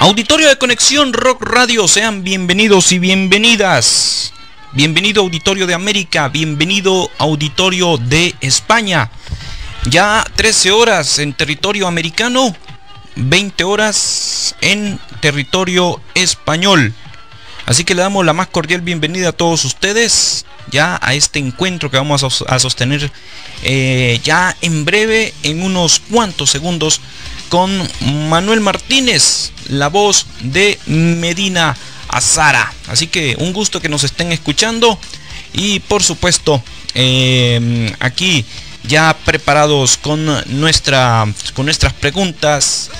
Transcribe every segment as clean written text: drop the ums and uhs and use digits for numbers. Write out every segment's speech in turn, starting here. Auditorio de Conexión Rock Radio, sean bienvenidos y bienvenidas. Bienvenido auditorio de América, bienvenido auditorio de España. Ya 13 horas en territorio americano, 20 horas en territorio español. Así que le damos la más cordial bienvenida a todos ustedes ya a este encuentro que vamos a sostener ya en breve, en unos cuantos segundos, con Manuel Martínez, la voz de Medina Azahara. Así que un gusto que nos estén escuchando y por supuesto aquí ya preparados con nuestras preguntas,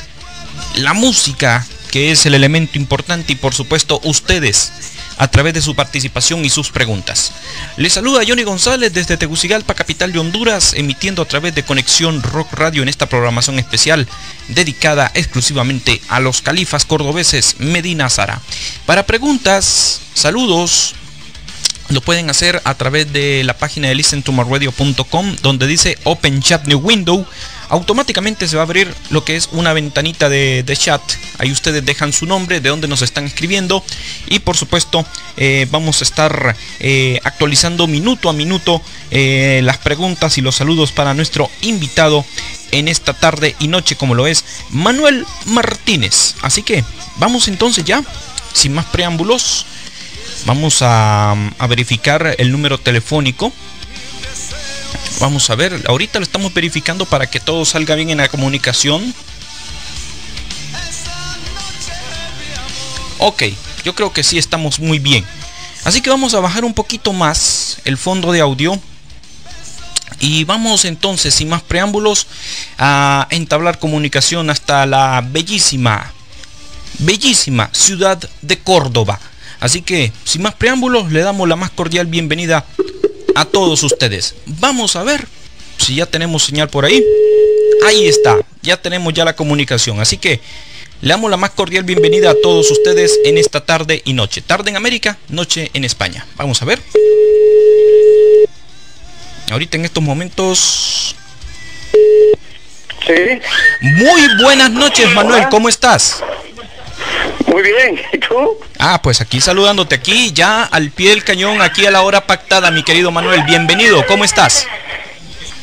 la música que es el elemento importante y por supuesto ustedes a través de su participación y sus preguntas. Les saluda Johnny González desde Tegucigalpa, capital de Honduras, emitiendo a través de Conexión Rock Radio en esta programación especial dedicada exclusivamente a los califas cordobeses Medina Azahara. Para preguntas, saludos, lo pueden hacer a través de la página de listentomyradio.com, donde dice Open Chat New Window. Automáticamente se va a abrir lo que es una ventanita de chat. Ahí ustedes dejan su nombre, de dónde nos están escribiendo. Y por supuesto vamos a estar actualizando minuto a minuto las preguntas y los saludos para nuestro invitado en esta tarde y noche, como lo es Manuel Martínez. Así que vamos entonces ya, sin más preámbulos, vamos a verificar el número telefónico. Vamos a ver, ahorita lo estamos verificando para que todo salga bien en la comunicación. Ok, yo creo que sí estamos muy bien. Así que vamos a bajar un poquito más el fondo de audio. Y vamos entonces, sin más preámbulos, a entablar comunicación hasta la bellísima, bellísima ciudad de Córdoba. Así que, sin más preámbulos, le damos la más cordial bienvenida a todos ustedes. Vamos a ver si ya tenemos señal por ahí. Ahí está, ya tenemos ya la comunicación. Así que le damos la más cordial bienvenida a todos ustedes en esta tarde y noche. Tarde en América, noche en España. Vamos a ver. Ahorita en estos momentos. Sí. Muy buenas noches, Manuel. Hola. ¿Cómo estás? Muy bien, ¿y tú? Ah, pues aquí saludándote, aquí ya al pie del cañón, aquí a la hora pactada, mi querido Manuel. Bienvenido, ¿cómo estás?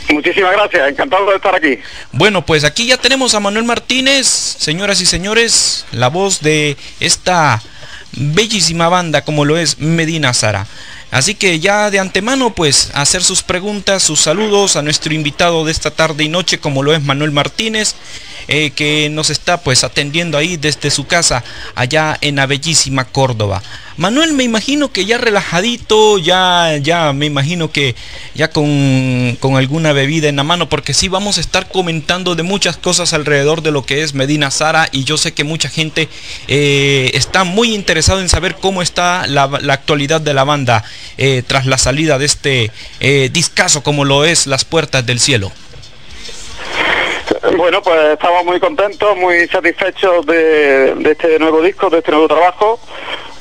Muchísimas gracias, encantado de estar aquí. Bueno, pues aquí ya tenemos a Manuel Martínez, señoras y señores, la voz de esta bellísima banda como lo es Medina Azahara. Así que ya de antemano, pues, hacer sus preguntas, sus saludos a nuestro invitado de esta tarde y noche, como lo es Manuel Martínez, que nos está, pues, atendiendo ahí desde su casa, allá en la bellísima Córdoba. Manuel, me imagino que ya relajadito, ya me imagino que ya con alguna bebida en la mano, porque sí vamos a estar comentando de muchas cosas alrededor de lo que es Medina Azahara, y yo sé que mucha gente está muy interesada en saber cómo está la actualidad de la banda tras la salida de este discazo como lo es Las Puertas del Cielo. Bueno, pues estamos muy contentos, muy satisfechos de este nuevo disco, de este nuevo trabajo.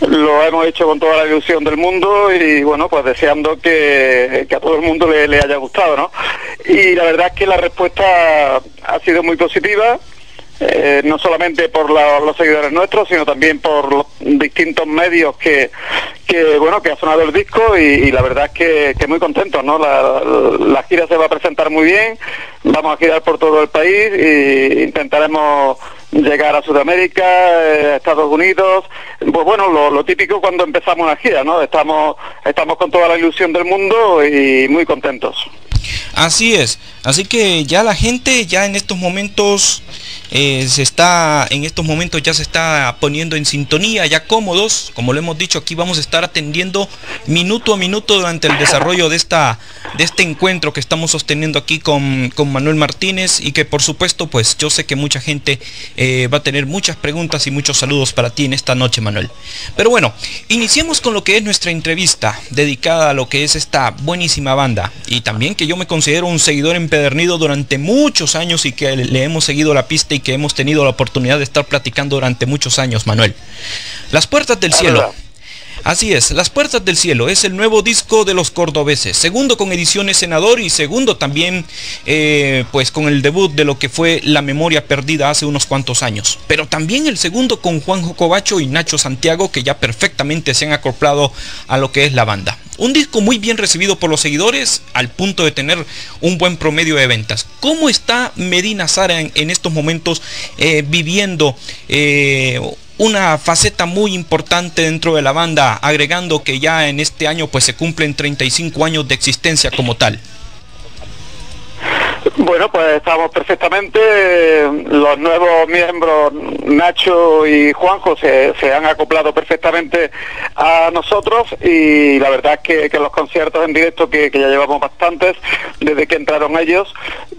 Lo hemos hecho con toda la ilusión del mundo y bueno, pues deseando que a todo el mundo le haya gustado, ¿no? Y la verdad es que la respuesta ha sido muy positiva, no solamente por los seguidores nuestros, sino también por los distintos medios que ha sonado el disco y la verdad es que muy contentos, ¿no? La gira se va a presentar muy bien, vamos a girar por todo el país e intentaremos llegar a Sudamérica, a Estados Unidos, pues bueno, lo típico cuando empezamos una gira, ¿no? Estamos con toda la ilusión del mundo y muy contentos. Así es, así que ya la gente ya en estos momentos ya se está poniendo en sintonía, ya cómodos, como lo hemos dicho, aquí vamos a estar atendiendo minuto a minuto durante el desarrollo de este encuentro que estamos sosteniendo aquí con Manuel Martínez, y que por supuesto pues yo sé que mucha gente va a tener muchas preguntas y muchos saludos para ti en esta noche, Manuel. Pero bueno, iniciemos con lo que es nuestra entrevista dedicada a lo que es esta buenísima banda, y también que yo me considero un seguidor empedernido durante muchos años y que le hemos seguido la pista y que hemos tenido la oportunidad de estar platicando durante muchos años, Manuel. Las Puertas del Cielo. Así es, Las Puertas del Cielo es el nuevo disco de los cordobeses, segundo con Ediciones Senador y segundo también pues con el debut de lo que fue La Memoria Perdida hace unos cuantos años, pero también el segundo con Juanjo Covacho y Nacho Santiago, que ya perfectamente se han acoplado a lo que es la banda. Un disco muy bien recibido por los seguidores, al punto de tener un buen promedio de ventas. ¿Cómo está Medina Azahara en estos momentos viviendo una faceta muy importante dentro de la banda, agregando que ya en este año pues se cumplen 35 años de existencia como tal? Bueno, pues estamos perfectamente. Los nuevos miembros, Nacho y Juanjo, se han acoplado perfectamente a nosotros, y la verdad es que los conciertos en directo, que ya llevamos bastantes desde que entraron ellos,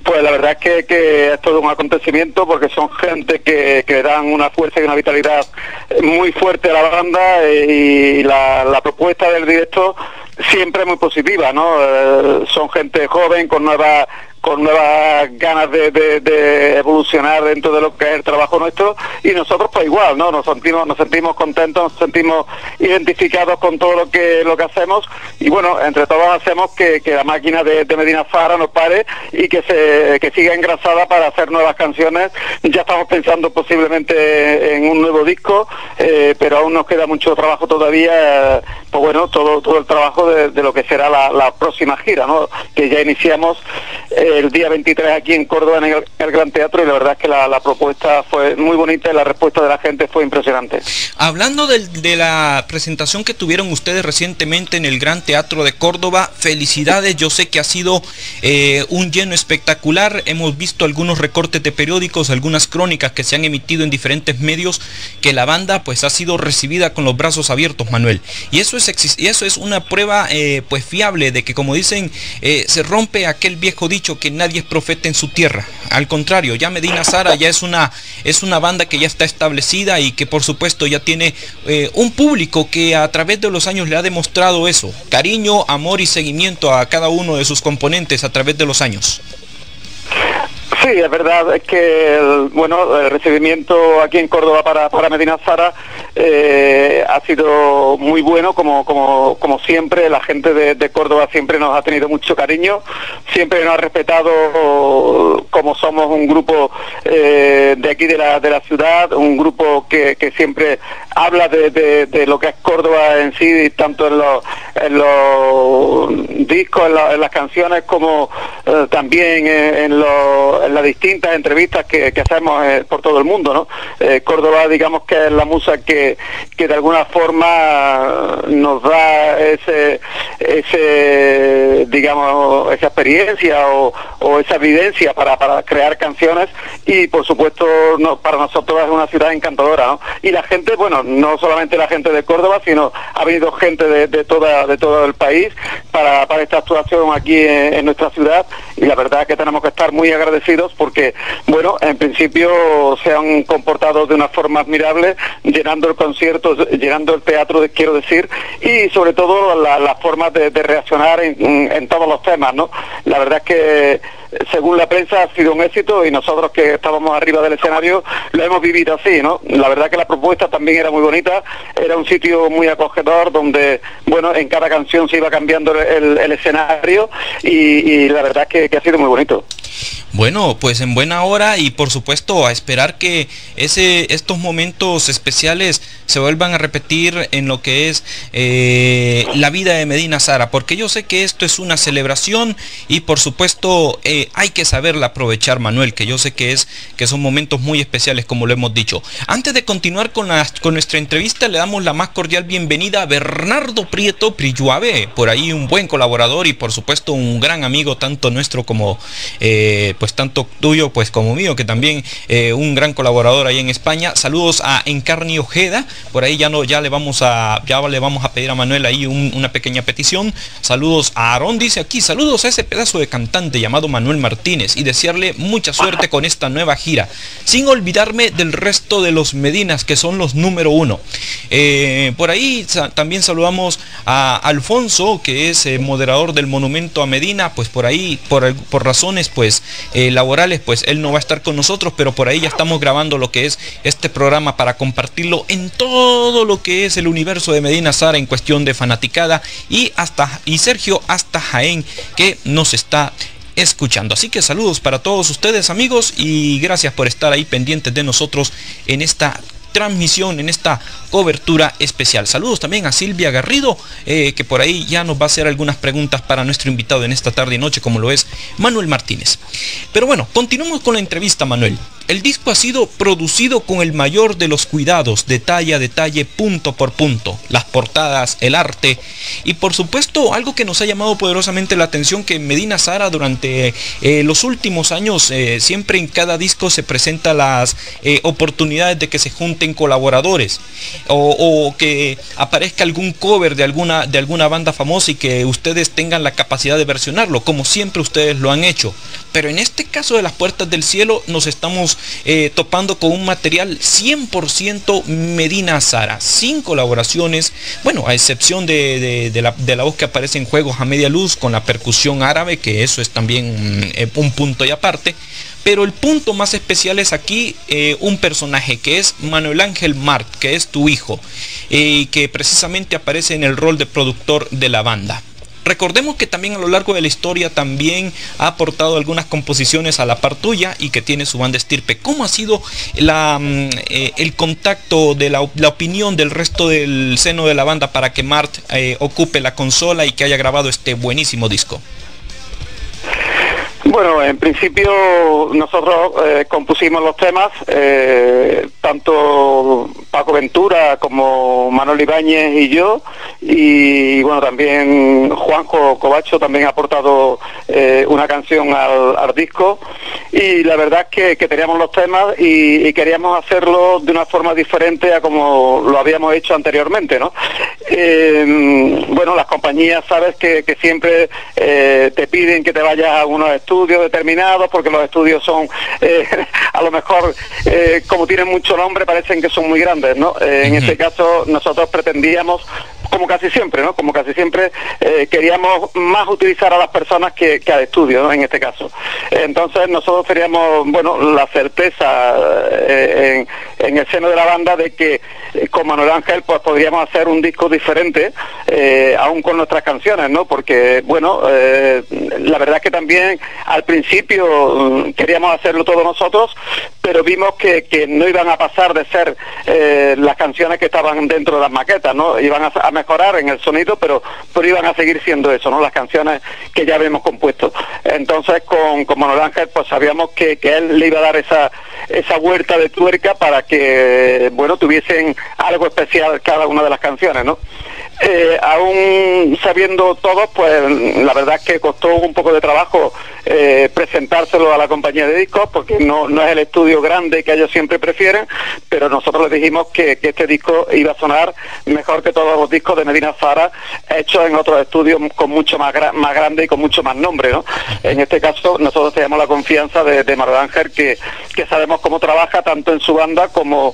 pues la verdad es que es todo un acontecimiento, porque son gente que dan una fuerza y una vitalidad muy fuerte a la banda, y la propuesta del directo siempre muy positiva, ¿no? Son gente joven, con nuevas ganas de evolucionar dentro de lo que es el trabajo nuestro, y nosotros pues igual, ¿no? Nos sentimos contentos, nos sentimos identificados con todo lo que hacemos, y bueno, entre todos hacemos que la máquina de Medina Azahara no pare y que siga engrasada para hacer nuevas canciones. Ya estamos pensando posiblemente en un nuevo disco, pero aún nos queda mucho trabajo todavía, pues bueno, todo el trabajo de lo que será la próxima gira, ¿no? Que ya iniciamos el día 23 aquí en Córdoba, en el Gran Teatro, y la verdad es que la propuesta fue muy bonita y la respuesta de la gente fue impresionante. Hablando de la presentación que tuvieron ustedes recientemente en el Gran Teatro de Córdoba, felicidades, yo sé que ha sido un lleno espectacular, hemos visto algunos recortes de periódicos, algunas crónicas que se han emitido en diferentes medios, que la banda pues ha sido recibida con los brazos abiertos, Manuel, y eso es una prueba pues fiable de que, como dicen, se rompe aquel viejo dicho que nadie es profeta en su tierra. Al contrario, ya Medina Azahara ya es una banda que ya está establecida y que por supuesto ya tiene un público que a través de los años le ha demostrado eso, cariño, amor y seguimiento a cada uno de sus componentes a través de los años. Sí, es verdad, es que el recibimiento aquí en Córdoba para Medina Azahara ha sido muy bueno, como siempre. La gente de Córdoba siempre nos ha tenido mucho cariño, siempre nos ha respetado como somos un grupo de aquí de la ciudad, un grupo que siempre habla de lo que es Córdoba en sí, tanto en los discos, en las canciones, como también en las distintas entrevistas que hacemos por todo el mundo, ¿no? Córdoba, digamos que es la musa que de alguna forma nos da digamos, esa experiencia o esa vivencia para crear canciones, y por supuesto para nosotros es una ciudad encantadora, ¿no? Y la gente, bueno, no solamente la gente de Córdoba, sino ha venido gente de todo el país para esta actuación aquí en nuestra ciudad, y la verdad es que tenemos que estar muy agradecidos, porque bueno, en principio se han comportado de una forma admirable, llenando el concierto, llenando el teatro, quiero decir, y sobre todo las formas de reaccionar en todos los temas, ¿no? La verdad es que según la prensa ha sido un éxito, y nosotros que estábamos arriba del escenario lo hemos vivido así, ¿no? La verdad que la propuesta también era muy bonita, era un sitio muy acogedor donde, bueno, en cada canción se iba cambiando el escenario, y la verdad que ha sido muy bonito. Bueno, pues en buena hora, y por supuesto a esperar que estos momentos especiales se vuelvan a repetir en lo que es la vida de Medina Azahara, porque yo sé que esto es una celebración y por supuesto hay que saberla aprovechar, Manuel, que yo sé que son momentos muy especiales, como lo hemos dicho. Antes de continuar con nuestra entrevista, le damos la más cordial bienvenida a Bernardo Prieto Prilluave, por ahí un buen colaborador y por supuesto un gran amigo, tanto nuestro como pues tanto tuyo pues como mío, que también un gran colaborador ahí en España. Saludos a Encarni Ojeda, por ahí ya le vamos a pedir a Manuel ahí una pequeña petición. Saludos a Aarón, dice aquí, saludos a ese pedazo de cantante llamado Manuel Manuel Martínez y desearle mucha suerte con esta nueva gira, sin olvidarme del resto de los Medinas, que son los número 1. Por ahí también saludamos a Alfonso, que es moderador del Monumento a Medina. Pues por ahí, por razones pues laborales, pues él no va a estar con nosotros, pero por ahí ya estamos grabando lo que es este programa para compartirlo en todo lo que es el universo de Medina Azahara en cuestión de fanaticada y Sergio hasta Jaén, que nos está escuchando. Así que saludos para todos ustedes, amigos, y gracias por estar ahí pendientes de nosotros en esta transmisión, en esta cobertura especial. Saludos también a Silvia Garrido, que por ahí ya nos va a hacer algunas preguntas para nuestro invitado en esta tarde y noche, como lo es Manuel Martínez. Pero bueno, continuamos con la entrevista, Manuel. El disco ha sido producido con el mayor de los cuidados, detalle a detalle, punto por punto, las portadas, el arte y por supuesto algo que nos ha llamado poderosamente la atención, que Medina Azahara durante los últimos años siempre en cada disco se presenta las oportunidades de que se junten colaboradores o que aparezca algún cover de alguna banda famosa y que ustedes tengan la capacidad de versionarlo, como siempre ustedes lo han hecho. Pero en este caso de Las Puertas del Cielo nos estamos topando con un material 100% Medina Azahara, sin colaboraciones, bueno, a excepción de la voz que aparece en Juegos a Media Luz con la percusión árabe, que eso es también un punto y aparte. Pero el punto más especial es aquí un personaje que es Manuel Ángel Mart, que es tu hijo, que precisamente aparece en el rol de productor de la banda. Recordemos que también a lo largo de la historia también ha aportado algunas composiciones a la par tuya y que tiene su banda Estirpe. ¿Cómo ha sido el contacto de la opinión del resto del seno de la banda para que Mart ocupe la consola y que haya grabado este buenísimo disco? Bueno, en principio nosotros compusimos los temas, tanto Paco Ventura como Manuel Ibáñez y yo, y bueno, también Juanjo Covacho también ha aportado una canción al disco, y la verdad es que teníamos los temas y queríamos hacerlo de una forma diferente a como lo habíamos hecho anteriormente, ¿no? Bueno, las compañías, sabes que siempre te piden que te vayas a unos estudios determinados, porque los estudios son a lo mejor como tienen mucho nombre parecen que son muy grandes, ¿no? En este caso nosotros pretendíamos, como casi siempre, ¿no? Como casi siempre queríamos más utilizar a las personas que al estudio, ¿no? En este caso. Entonces nosotros teníamos, bueno, la certeza en el seno de la banda de que con Manuel Ángel pues podríamos hacer un disco diferente, aún con nuestras canciones, ¿no? Porque, bueno, la verdad es que también al principio queríamos hacerlo todos nosotros, pero vimos que no iban a pasar de ser las canciones que estaban dentro de las maquetas, ¿no? Iban a mejorar en el sonido, pero iban a seguir siendo eso, ¿no? Las canciones que ya habíamos compuesto. Entonces con Manuel Ángel pues sabíamos que él le iba a dar esa vuelta de tuerca para que, bueno, tuviesen algo especial cada una de las canciones, ¿no? Aún sabiendo todos, pues la verdad es que costó un poco de trabajo presentárselo a la compañía de discos, porque no es el estudio grande que ellos siempre prefieren, pero nosotros les dijimos que este disco iba a sonar mejor que todos los discos de Medina Azahara hechos en otros estudios con mucho más grande y con mucho más nombre, ¿no? En este caso nosotros teníamos la confianza de Manuel Ángel, que sabemos cómo trabaja tanto en su banda como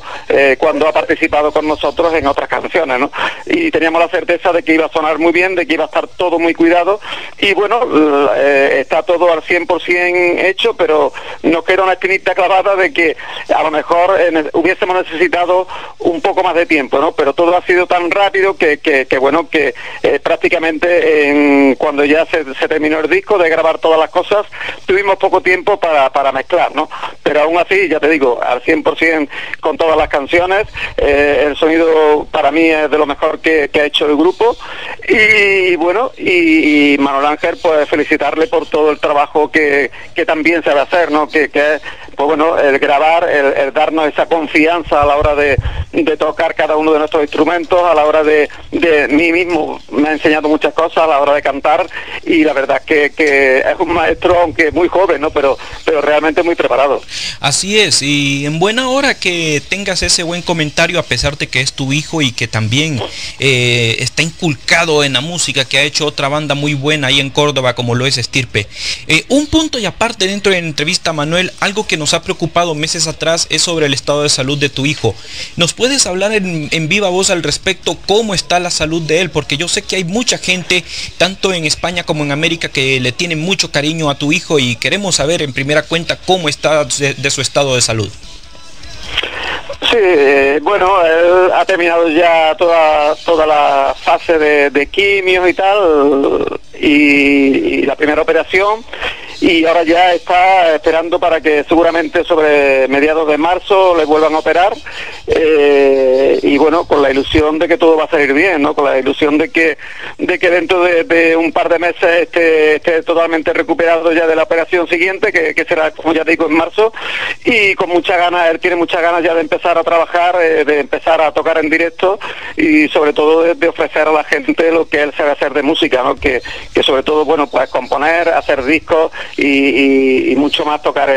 cuando ha participado con nosotros en otras canciones, ¿no? Y teníamos la certeza de que iba a sonar muy bien, de que iba a estar todo muy cuidado, y bueno, está todo al 100% hecho, pero nos queda una espinita clavada de que a lo mejor hubiésemos necesitado un poco más de tiempo, ¿no? Pero todo ha sido tan rápido que bueno, que prácticamente cuando ya se terminó el disco de grabar todas las cosas, tuvimos poco tiempo para mezclar, ¿no? Pero aún así, ya te digo, al 100% con todas las canciones, el sonido para mí es de lo mejor que ha hecho el grupo, y bueno, y Manuel Ángel, pues felicitarle por todo el trabajo que también sabe hacer, ¿no? Que es, pues bueno, el grabar, el darnos esa confianza a la hora de tocar cada uno de nuestros instrumentos, a la hora de mí mismo, me ha enseñado muchas cosas a la hora de cantar, y la verdad que es un maestro, aunque muy joven, ¿no? Pero realmente muy preparado. Así es, y en buena hora que tengas ese buen comentario, a pesar de que es tu hijo y que también está inculcado en la música que ha hecho otra banda muy buena ahí en Córdoba como lo es Estirpe. Un punto y aparte dentro de la entrevista, Manuel, algo que nos ha preocupado meses atrás es sobre el estado de salud de tu hijo. ¿Nos puedes hablar en viva voz al respecto cómo está la salud de él? Porque yo sé que hay mucha gente, tanto en España como en América, que le tienen mucho cariño a tu hijo y queremos saber en primera cuenta cómo está de su estado de salud. Sí, bueno, él ha terminado ya toda la fase de quimios y tal, y la primera operación, y ahora ya está esperando para que seguramente sobre mediados de marzo le vuelvan a operar, y bueno, con la ilusión de que todo va a salir bien, ¿no? Con la ilusión de que dentro de un par de meses esté totalmente recuperado ya de la operación siguiente, que será, como ya digo, en marzo, y con muchas ganas, él tiene muchas ganas ya de empezar a trabajar, de empezar a tocar en directo, y sobre todo de ofrecer a la gente lo que él sabe hacer de música, ¿no? Que sobre todo, bueno, pues componer, hacer discos y mucho más tocar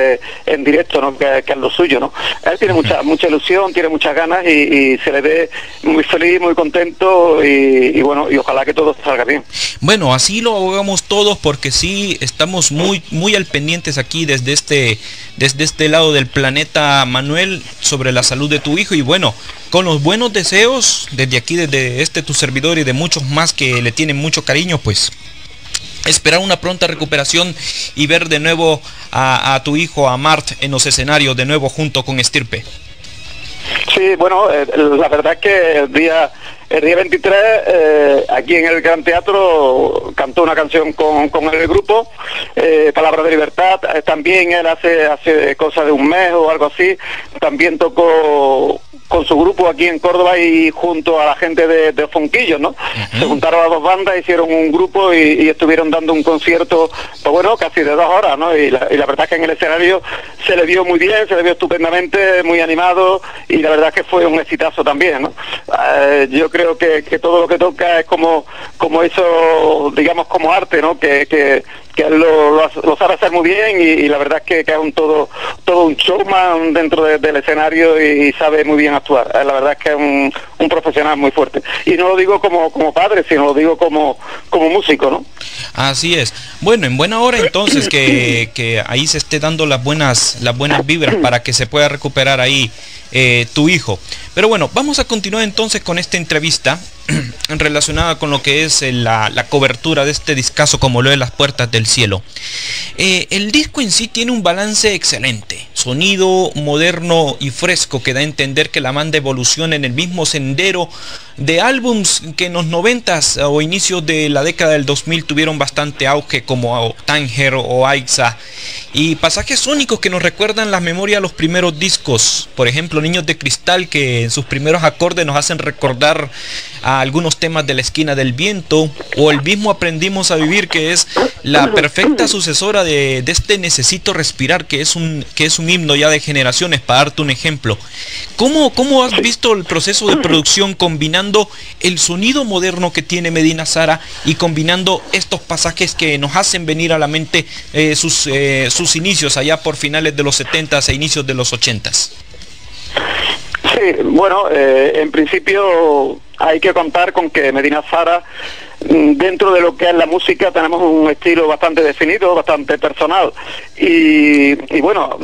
en directo, ¿no? Que es lo suyo, ¿no? Él tiene mucha ilusión, tiene muchas ganas y se le ve muy feliz, muy contento y bueno, y ojalá que todo salga bien. Bueno, así lo abogamos todos porque sí, estamos muy al pendientes aquí desde este lado del planeta, Manuel, sobre la salud de tu hijo y bueno, con los buenos deseos desde aquí, desde este tu servidor y de muchos más que le tienen mucho cariño, pues esperar una pronta recuperación y ver de nuevo a tu hijo, a Mart, en los escenarios de nuevo junto con Estirpe. Sí, bueno, la verdad es que el día 23, aquí en el Gran Teatro, cantó una canción con el grupo, Palabra de Libertad. También él hace cosa de un mes o algo así, también tocó con su grupo aquí en Córdoba y junto a la gente de Fonquillo, ¿no? Uh-huh. Se juntaron las dos bandas, hicieron un grupo y estuvieron dando un concierto, pues bueno, casi de 2 horas, ¿no? Y la verdad es que en el escenario se le vio muy bien, se le vio estupendamente, muy animado, y la verdad es que fue un exitazo también, ¿no? Yo creo que todo lo que toca es como eso, digamos, como arte, ¿no? Que él lo sabe hacer muy bien y la verdad es que es todo un showman dentro del escenario y sabe muy bien actuar. La verdad es que es un profesional muy fuerte. Y no lo digo como padre, sino lo digo como músico, ¿no? Así es. Bueno, en buena hora entonces que ahí se esté dando las buenas vibras para que se pueda recuperar ahí tu hijo. Pero bueno, vamos a continuar entonces con esta entrevista relacionada con lo que es la cobertura de este discazo como lo de Las Puertas del Cielo. El disco en sí tiene un balance excelente, sonido moderno y fresco que da a entender que la banda evoluciona en el mismo sendero de álbums que en los 90s o inicios de la década del 2000 tuvieron bastante auge, como Tánger o Aixa, y pasajes únicos que nos recuerdan las memorias de los primeros discos, por ejemplo Niños de Cristal, que en sus primeros acordes nos hacen recordar a algunos temas de La Esquina del Viento, o el mismo Aprendimos a Vivir, que es la perfecta sucesora de este Necesito Respirar, que es un himno ya de generaciones, para darte un ejemplo. ¿Cómo has visto el proceso de producción combinando el sonido moderno que tiene Medina Azahara y combinando estos pasajes que nos hacen venir a la mente sus inicios allá por finales de los 70s e inicios de los 80s? Sí, bueno, en principio hay que contar con que Medina Azahara, dentro de lo que es la música, tenemos un estilo bastante definido, bastante personal, y bueno,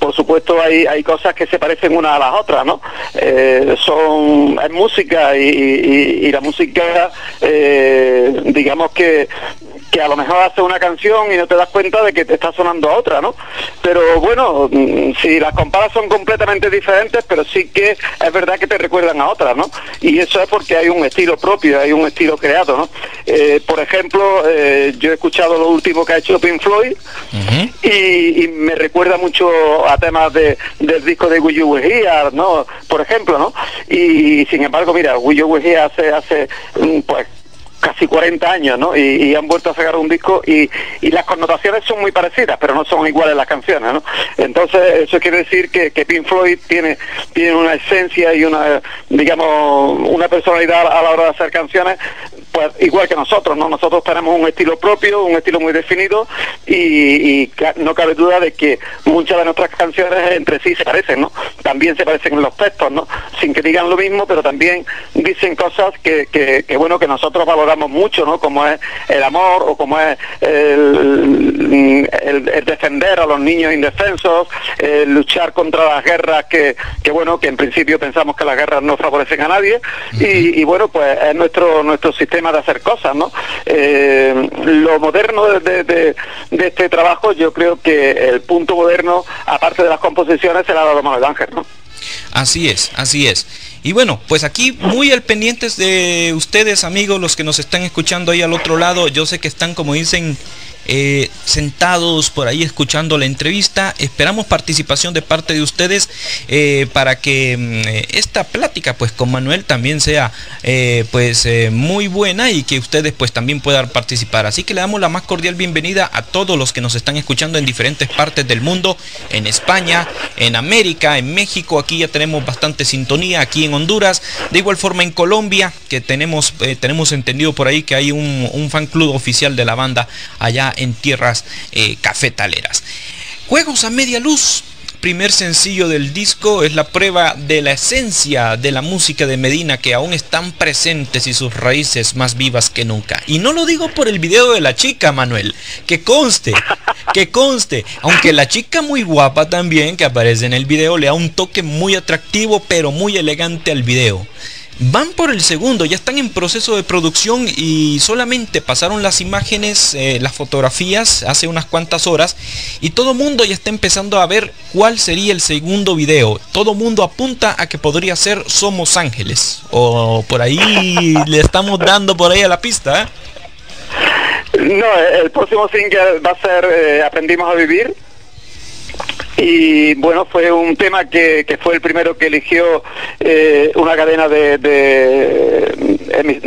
por supuesto hay cosas que se parecen unas a las otras, ¿no? Es música y la música, digamos que a lo mejor hace una canción y no te das cuenta de que te está sonando a otra, ¿no? Pero bueno, si las comparas son completamente diferentes, pero sí que es verdad que te recuerdan a otras, ¿no? Y eso es porque hay un estilo propio, hay un estilo creado, ¿no? Por ejemplo, yo he escuchado lo último que ha hecho Pink Floyd. Uh-huh. y me recuerda mucho a temas del disco de Will You Be Here, ¿no? Por ejemplo, ¿no? Y sin embargo, mira, Will You Be Here hace pues casi 40 años, ¿no? Y han vuelto a sacar un disco y las connotaciones son muy parecidas, pero no son iguales las canciones, ¿no? Entonces, eso quiere decir que Pink Floyd tiene una esencia y una, digamos, una personalidad a la hora de hacer canciones, pues igual que nosotros, ¿no? Nosotros tenemos un estilo propio, un estilo muy definido y no cabe duda de que muchas de nuestras canciones entre sí se parecen, ¿no? También se parecen en los textos, ¿no? Sin que digan lo mismo, pero también dicen cosas que bueno, que nosotros valoramos mucho, ¿no? Como es el amor o como es el defender a los niños indefensos, luchar contra las guerras que bueno, que en principio pensamos que las guerras no favorecen a nadie y bueno, pues es nuestro sistema de hacer cosas, ¿no? Lo moderno de este trabajo, yo creo que el punto moderno, aparte de las composiciones, se le ha dado Manuel Ángel, ¿no? Así es, así es. Y bueno, pues aquí muy al pendientes de ustedes, amigos, los que nos están escuchando ahí al otro lado. Yo sé que están, como dicen, sentados por ahí escuchando la entrevista. Esperamos participación de parte de ustedes para que esta plática pues con Manuel también sea muy buena y que ustedes pues también puedan participar. Así que le damos la más cordial bienvenida a todos los que nos están escuchando en diferentes partes del mundo, en España, en América, en México. Aquí ya tenemos bastante sintonía, aquí en Honduras, de igual forma en Colombia, que tenemos entendido por ahí que hay un fan club oficial de la banda allá en tierras cafetaleras. Juegos a Media Luz, primer sencillo del disco, es la prueba de la esencia de la música de Medina, que aún están presentes y sus raíces más vivas que nunca. Y no lo digo por el video de la chica, Manuel, que conste, aunque la chica muy guapa también que aparece en el video le da un toque muy atractivo pero muy elegante al video. Van por el segundo, ya están en proceso de producción y solamente pasaron las imágenes, las fotografías hace unas cuantas horas y todo mundo ya está empezando a ver cuál sería el segundo video. Todo mundo apunta a que podría ser Somos Ángeles o por ahí le estamos dando por ahí a la pista, ¿eh? No, el próximo single va a ser Aprendimos a Vivir. Y bueno, fue un tema que fue el primero que eligió una cadena de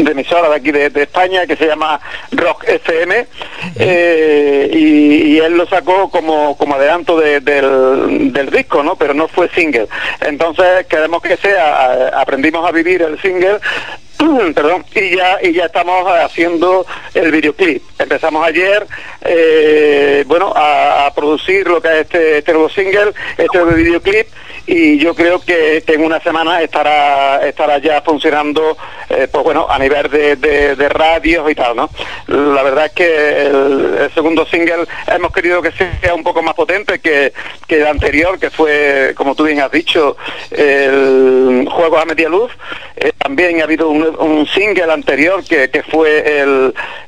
emisora de aquí de España que se llama Rock FM, y él lo sacó como adelanto del disco, ¿no? Pero no fue single. Entonces queremos que sea Aprendimos a Vivir el single. Perdón, y ya estamos haciendo el videoclip. Empezamos ayer, bueno, a producir lo que es este nuevo single, este videoclip, y yo creo que en una semana estará ya funcionando, pues bueno, a nivel de radios y tal, ¿no? La verdad es que el segundo single hemos querido que sea un poco más potente que el anterior, que fue, como tú bien has dicho, el Juegos a Media Luz. También ha habido un single anterior que fue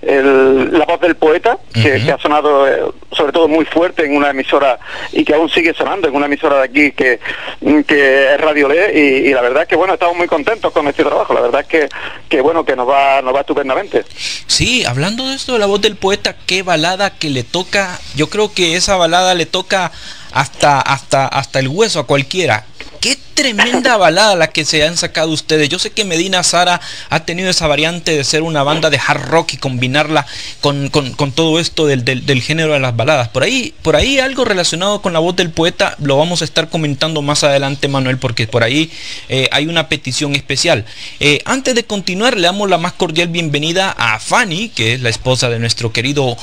La Voz del Poeta, que ha sonado sobre todo muy fuerte en una emisora y que aún sigue sonando en una emisora de aquí que es Radio Le, y la verdad es que bueno, estamos muy contentos con este trabajo. La verdad es que bueno, que nos va estupendamente. Sí, hablando de esto de La Voz del Poeta, qué balada que le toca. Yo creo que esa balada le toca hasta el hueso a cualquiera. Qué tremenda balada la que se han sacado ustedes. Yo sé que Medina Azahara ha tenido esa variante de ser una banda de hard rock y combinarla con todo esto del género de las baladas. Por ahí algo relacionado con La Voz del Poeta lo vamos a estar comentando más adelante, Manuel, porque por ahí hay una petición especial. Antes de continuar, le damos la más cordial bienvenida a Fanny, que es la esposa de nuestro querido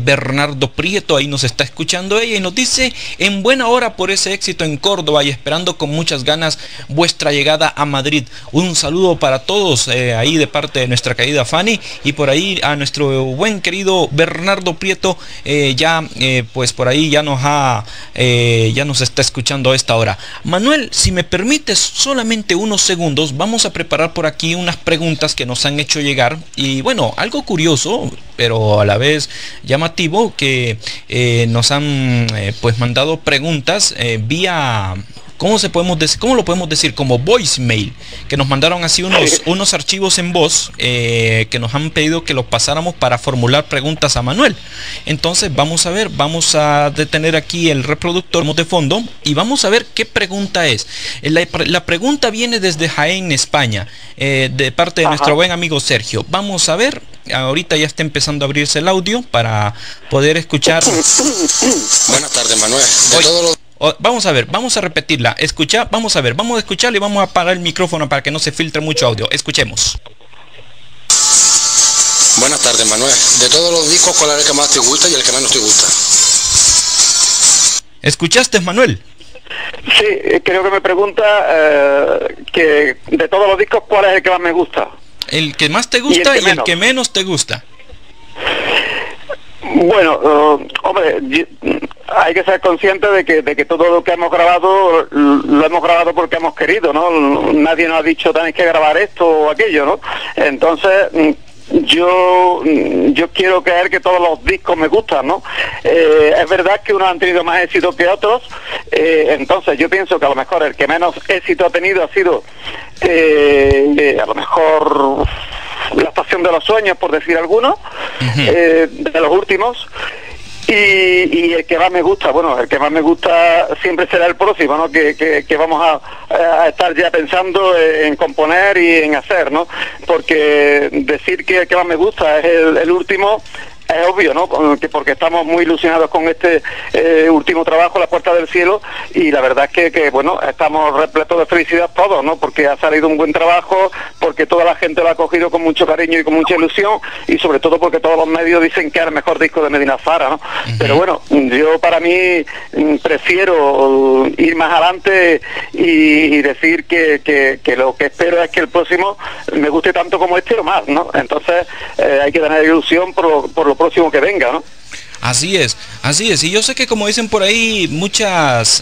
Bernardo Prieto. Ahí nos está escuchando ella y nos dice: en buena hora por ese éxito en Córdoba y esperando con muchas ganas vuestra llegada a Madrid. Un saludo para todos ahí de parte de nuestra querida Fanny y por ahí a nuestro buen querido Bernardo Prieto, pues por ahí ya nos está escuchando a esta hora. Manuel, si me permites solamente unos segundos, vamos a preparar por aquí unas preguntas que nos han hecho llegar y bueno, algo curioso pero a la vez llamativo que nos han pues mandado preguntas vía... ¿Cómo lo podemos decir? Como voicemail, que nos mandaron así unos archivos en voz que nos han pedido que los pasáramos para formular preguntas a Manuel. Entonces vamos a ver, vamos a detener aquí el reproductor de fondo y vamos a ver qué pregunta es. La pregunta viene desde Jaén, España, de parte de nuestro buen amigo Sergio. Vamos a ver... ahorita ya está empezando a abrirse el audio para poder escuchar. Buenas tardes, Manuel. Vamos a ver, vamos a repetirla. Escucha, vamos a ver, vamos a escucharla y vamos a parar el micrófono para que no se filtre mucho audio. Escuchemos. Buenas tardes, Manuel. De todos los discos, ¿cuál es el que más te gusta y el que menos te gusta? ¿Escuchaste, Manuel? Sí, creo que me pregunta que de todos los discos, ¿cuál es el que más me gusta? El que más te gusta y el que menos te gusta. Bueno, hombre, hay que ser consciente de que todo lo que hemos grabado, lo hemos grabado porque hemos querido, ¿no? Nadie nos ha dicho, tenéis que grabar esto o aquello, ¿no? Entonces, yo quiero creer que todos los discos me gustan, ¿no? Es verdad que unos han tenido más éxito que otros, entonces yo pienso que a lo mejor el que menos éxito ha tenido ha sido, a lo mejor, La Estación de los Sueños, por decir alguno, de los últimos. Y el que más me gusta, bueno, el que más me gusta siempre será el próximo, ¿no? Que vamos a estar ya pensando en componer y en hacer, ¿no? Porque decir que el que más me gusta es el último es obvio, ¿no? Porque estamos muy ilusionados con este último trabajo, Las Puertas del Cielo, y la verdad es que bueno, estamos repletos de felicidad todos, ¿no? Porque ha salido un buen trabajo, porque toda la gente lo ha cogido con mucho cariño y con mucha ilusión, y sobre todo porque todos los medios dicen que es el mejor disco de Medina Azahara, ¿no? Pero bueno, yo para mí prefiero ir más adelante y decir que lo que espero es que el próximo me guste tanto como este o más, ¿no? Entonces hay que tener ilusión por lo próximo que venga, ¿no? Así es, así es. Y yo sé que, como dicen por ahí, muchas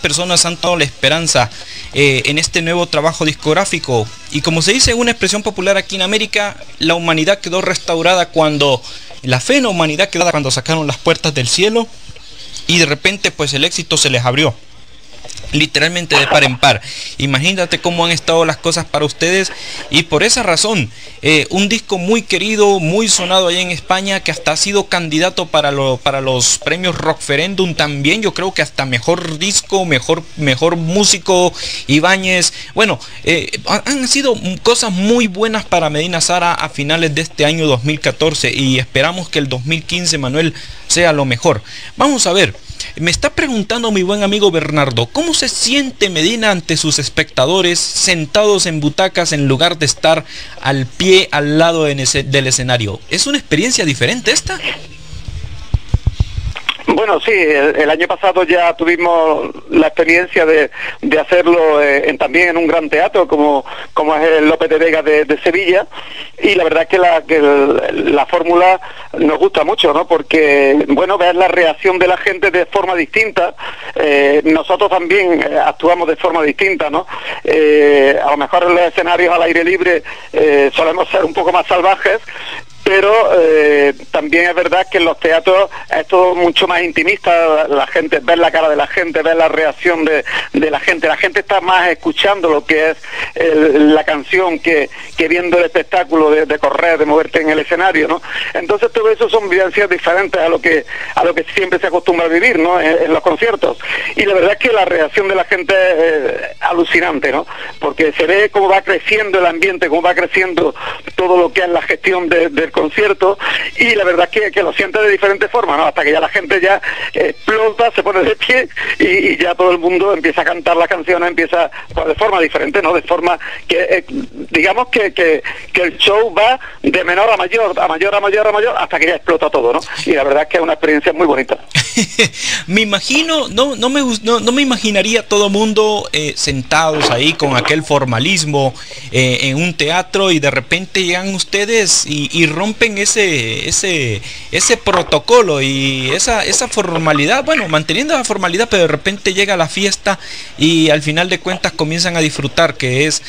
personas han dado la esperanza en este nuevo trabajo discográfico. Y como se dice una expresión popular aquí en América, la humanidad quedó restaurada cuando, la fe en la humanidad quedó cuando sacaron Las Puertas del Cielo y de repente pues el éxito se les abrió. Literalmente de par en par. Imagínate cómo han estado las cosas para ustedes. Y por esa razón, un disco muy querido, muy sonado allá en España, que hasta ha sido candidato para los premios Rockferendum también. Yo creo que hasta mejor disco, mejor músico, Ibáñez. Bueno, han sido cosas muy buenas para Medina Azahara a finales de este año 2014. Y esperamos que el 2015, Manuel, sea lo mejor. Vamos a ver. Me está preguntando mi buen amigo Bernardo, ¿cómo se siente Medina ante sus espectadores sentados en butacas en lugar de estar al pie, al lado del escenario? ¿Es una experiencia diferente esta? Bueno, sí, el año pasado ya tuvimos la experiencia de hacerlo también en un gran teatro como es el López de Vega de Sevilla, y la verdad es que la fórmula nos gusta mucho, ¿no? Porque, bueno, ver la reacción de la gente de forma distinta, nosotros también actuamos de forma distinta, ¿no? A lo mejor en los escenarios al aire libre solemos ser un poco más salvajes, pero también es verdad que en los teatros es todo mucho más intimista, la gente, ver la cara de la gente, ver la reacción de la gente está más escuchando lo que es la canción que viendo el espectáculo de correr, de moverte en el escenario, ¿no? Entonces todo eso son vivencias diferentes a lo que siempre se acostumbra a vivir, ¿no? En los conciertos. Y la verdad es que la reacción de la gente es alucinante, ¿no? Porque se ve cómo va creciendo el ambiente, cómo va creciendo todo lo que es la gestión del concierto, y la verdad es que lo siente de diferentes formas, ¿no? Hasta que ya la gente ya explota, se pone de pie y ya todo el mundo empieza a cantar las canciones, empieza pues, de forma diferente, ¿no? De forma que digamos que el show va de menor a mayor, hasta que ya explota todo, ¿no? Y la verdad es que es una experiencia muy bonita. Me imagino, no me imaginaría todo mundo sentados ahí con aquel formalismo en un teatro, y de repente llegan ustedes y rompen ese protocolo y esa formalidad, bueno, manteniendo la formalidad, pero de repente llega la fiesta y al final de cuentas comienzan a disfrutar, que es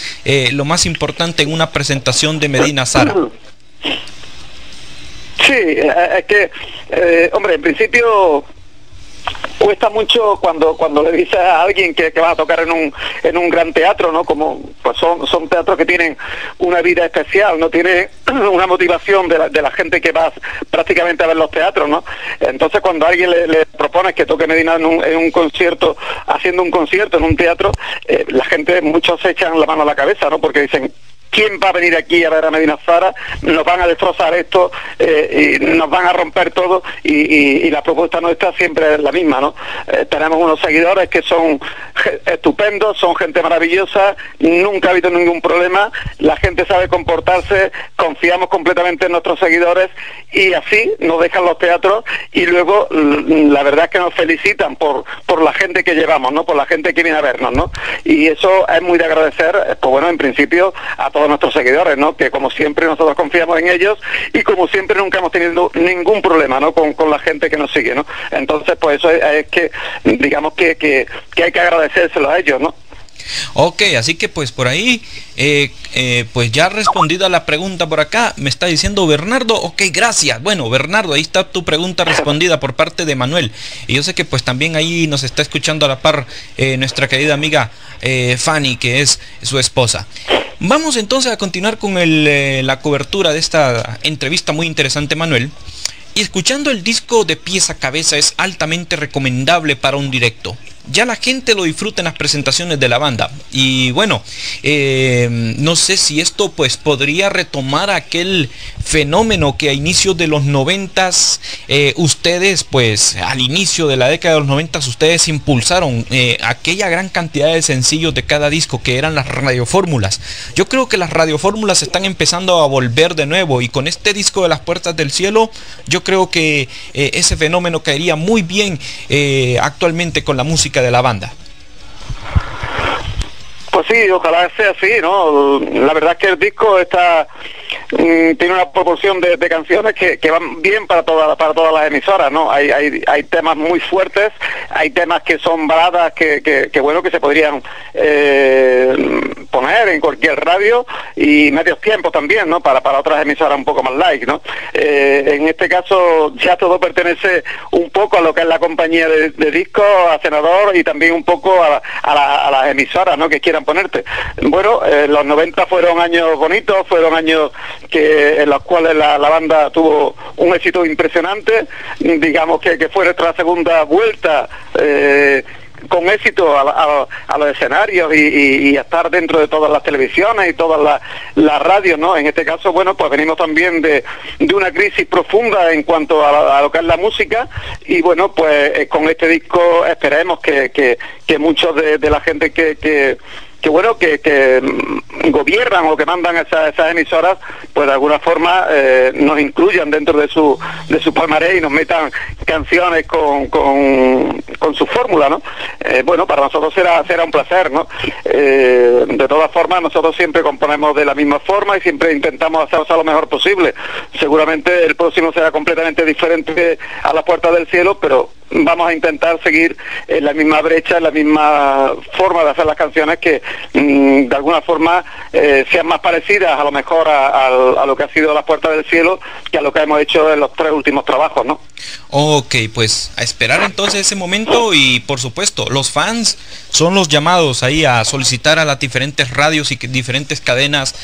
lo más importante en una presentación de Medina Azahara. Sí, es que, hombre, en principio cuesta mucho cuando le dices a alguien que va a tocar en un gran teatro, ¿no? Como pues son teatros que tienen una vida especial, ¿no? Tiene una motivación de la gente que va prácticamente a ver los teatros, ¿no? Entonces cuando a alguien le propones que toque Medina en un concierto, haciendo un concierto en un teatro, la gente, muchos se echan la mano a la cabeza, ¿no? Porque dicen, ¿Quién va a venir aquí a ver a Medina Azahara? Nos van a destrozar esto, y nos van a romper todo, y la propuesta nuestra siempre es la misma, ¿no? Tenemos unos seguidores que son estupendos, son gente maravillosa, nunca ha habido ningún problema, la gente sabe comportarse, confiamos completamente en nuestros seguidores, y así nos dejan los teatros, y luego la verdad es que nos felicitan por la gente que llevamos, ¿no? Por la gente que viene a vernos, ¿no? Y eso es muy de agradecer, pues bueno, en principio a todos nuestros seguidores, ¿no? Que como siempre nosotros confiamos en ellos, y como siempre nunca hemos tenido ningún problema, ¿no? Con la gente que nos sigue, ¿no? Entonces, pues eso es que, digamos que hay que agradecérselo a ellos, ¿no? Ok, así que pues por ahí, pues ya respondida la pregunta por acá, me está diciendo Bernardo, ok, gracias. Bueno, Bernardo, ahí está tu pregunta respondida por parte de Manuel. Y yo sé que pues también ahí nos está escuchando a la par nuestra querida amiga Fanny, que es su esposa. Vamos entonces a continuar con la cobertura de esta entrevista muy interesante, Manuel. Y escuchando el disco de pies a cabeza es altamente recomendable para un directo. Ya la gente lo disfruta en las presentaciones de la banda. Y bueno, no sé si esto pues podría retomar aquel fenómeno que a inicios de los 90s ustedes pues al inicio de la década de los 90s ustedes impulsaron aquella gran cantidad de sencillos de cada disco que eran las radiofórmulas. Yo creo que las radiofórmulas están empezando a volver de nuevo, y con este disco de Las Puertas del Cielo yo creo que ese fenómeno caería muy bien actualmente con la música de la banda. Pues sí, ojalá sea así, ¿no? La verdad es que el disco está tiene una proporción de canciones que van bien para todas las emisoras, ¿no? Hay temas muy fuertes, hay temas que son baladas que bueno, que se podrían poner en cualquier radio, y medios tiempos también, ¿no? Para otras emisoras un poco más light, ¿no? En este caso ya todo pertenece un poco a lo que es la compañía de discos, a Senador, y también un poco a las emisoras, ¿no? Que quieran ponerte. Bueno, los 90 fueron años bonitos, fueron años en los cuales la banda tuvo un éxito impresionante, digamos que fue nuestra segunda vuelta con éxito a los escenarios y a estar dentro de todas las televisiones y todas las radios, ¿no? En este caso, bueno, pues venimos también de una crisis profunda en cuanto a lo que es la música, y bueno, pues con este disco esperemos que muchos de la gente que bueno, que gobiernan o que mandan esas emisoras, pues de alguna forma nos incluyan dentro de su palmarés y nos metan canciones con su fórmula, ¿no? Bueno, para nosotros será un placer, ¿no? De todas formas, nosotros siempre componemos de la misma forma y siempre intentamos hacerlo lo mejor posible. Seguramente el próximo será completamente diferente a Las Puertas del Cielo, pero vamos a intentar seguir en la misma brecha, en la misma forma de hacer las canciones que de alguna forma sean más parecidas a lo mejor a lo que ha sido Las Puertas del Cielo que a lo que hemos hecho en los tres últimos trabajos, ¿no? Ok, pues a esperar entonces ese momento, y por supuesto los fans son los llamados ahí a solicitar a las diferentes radios y diferentes cadenas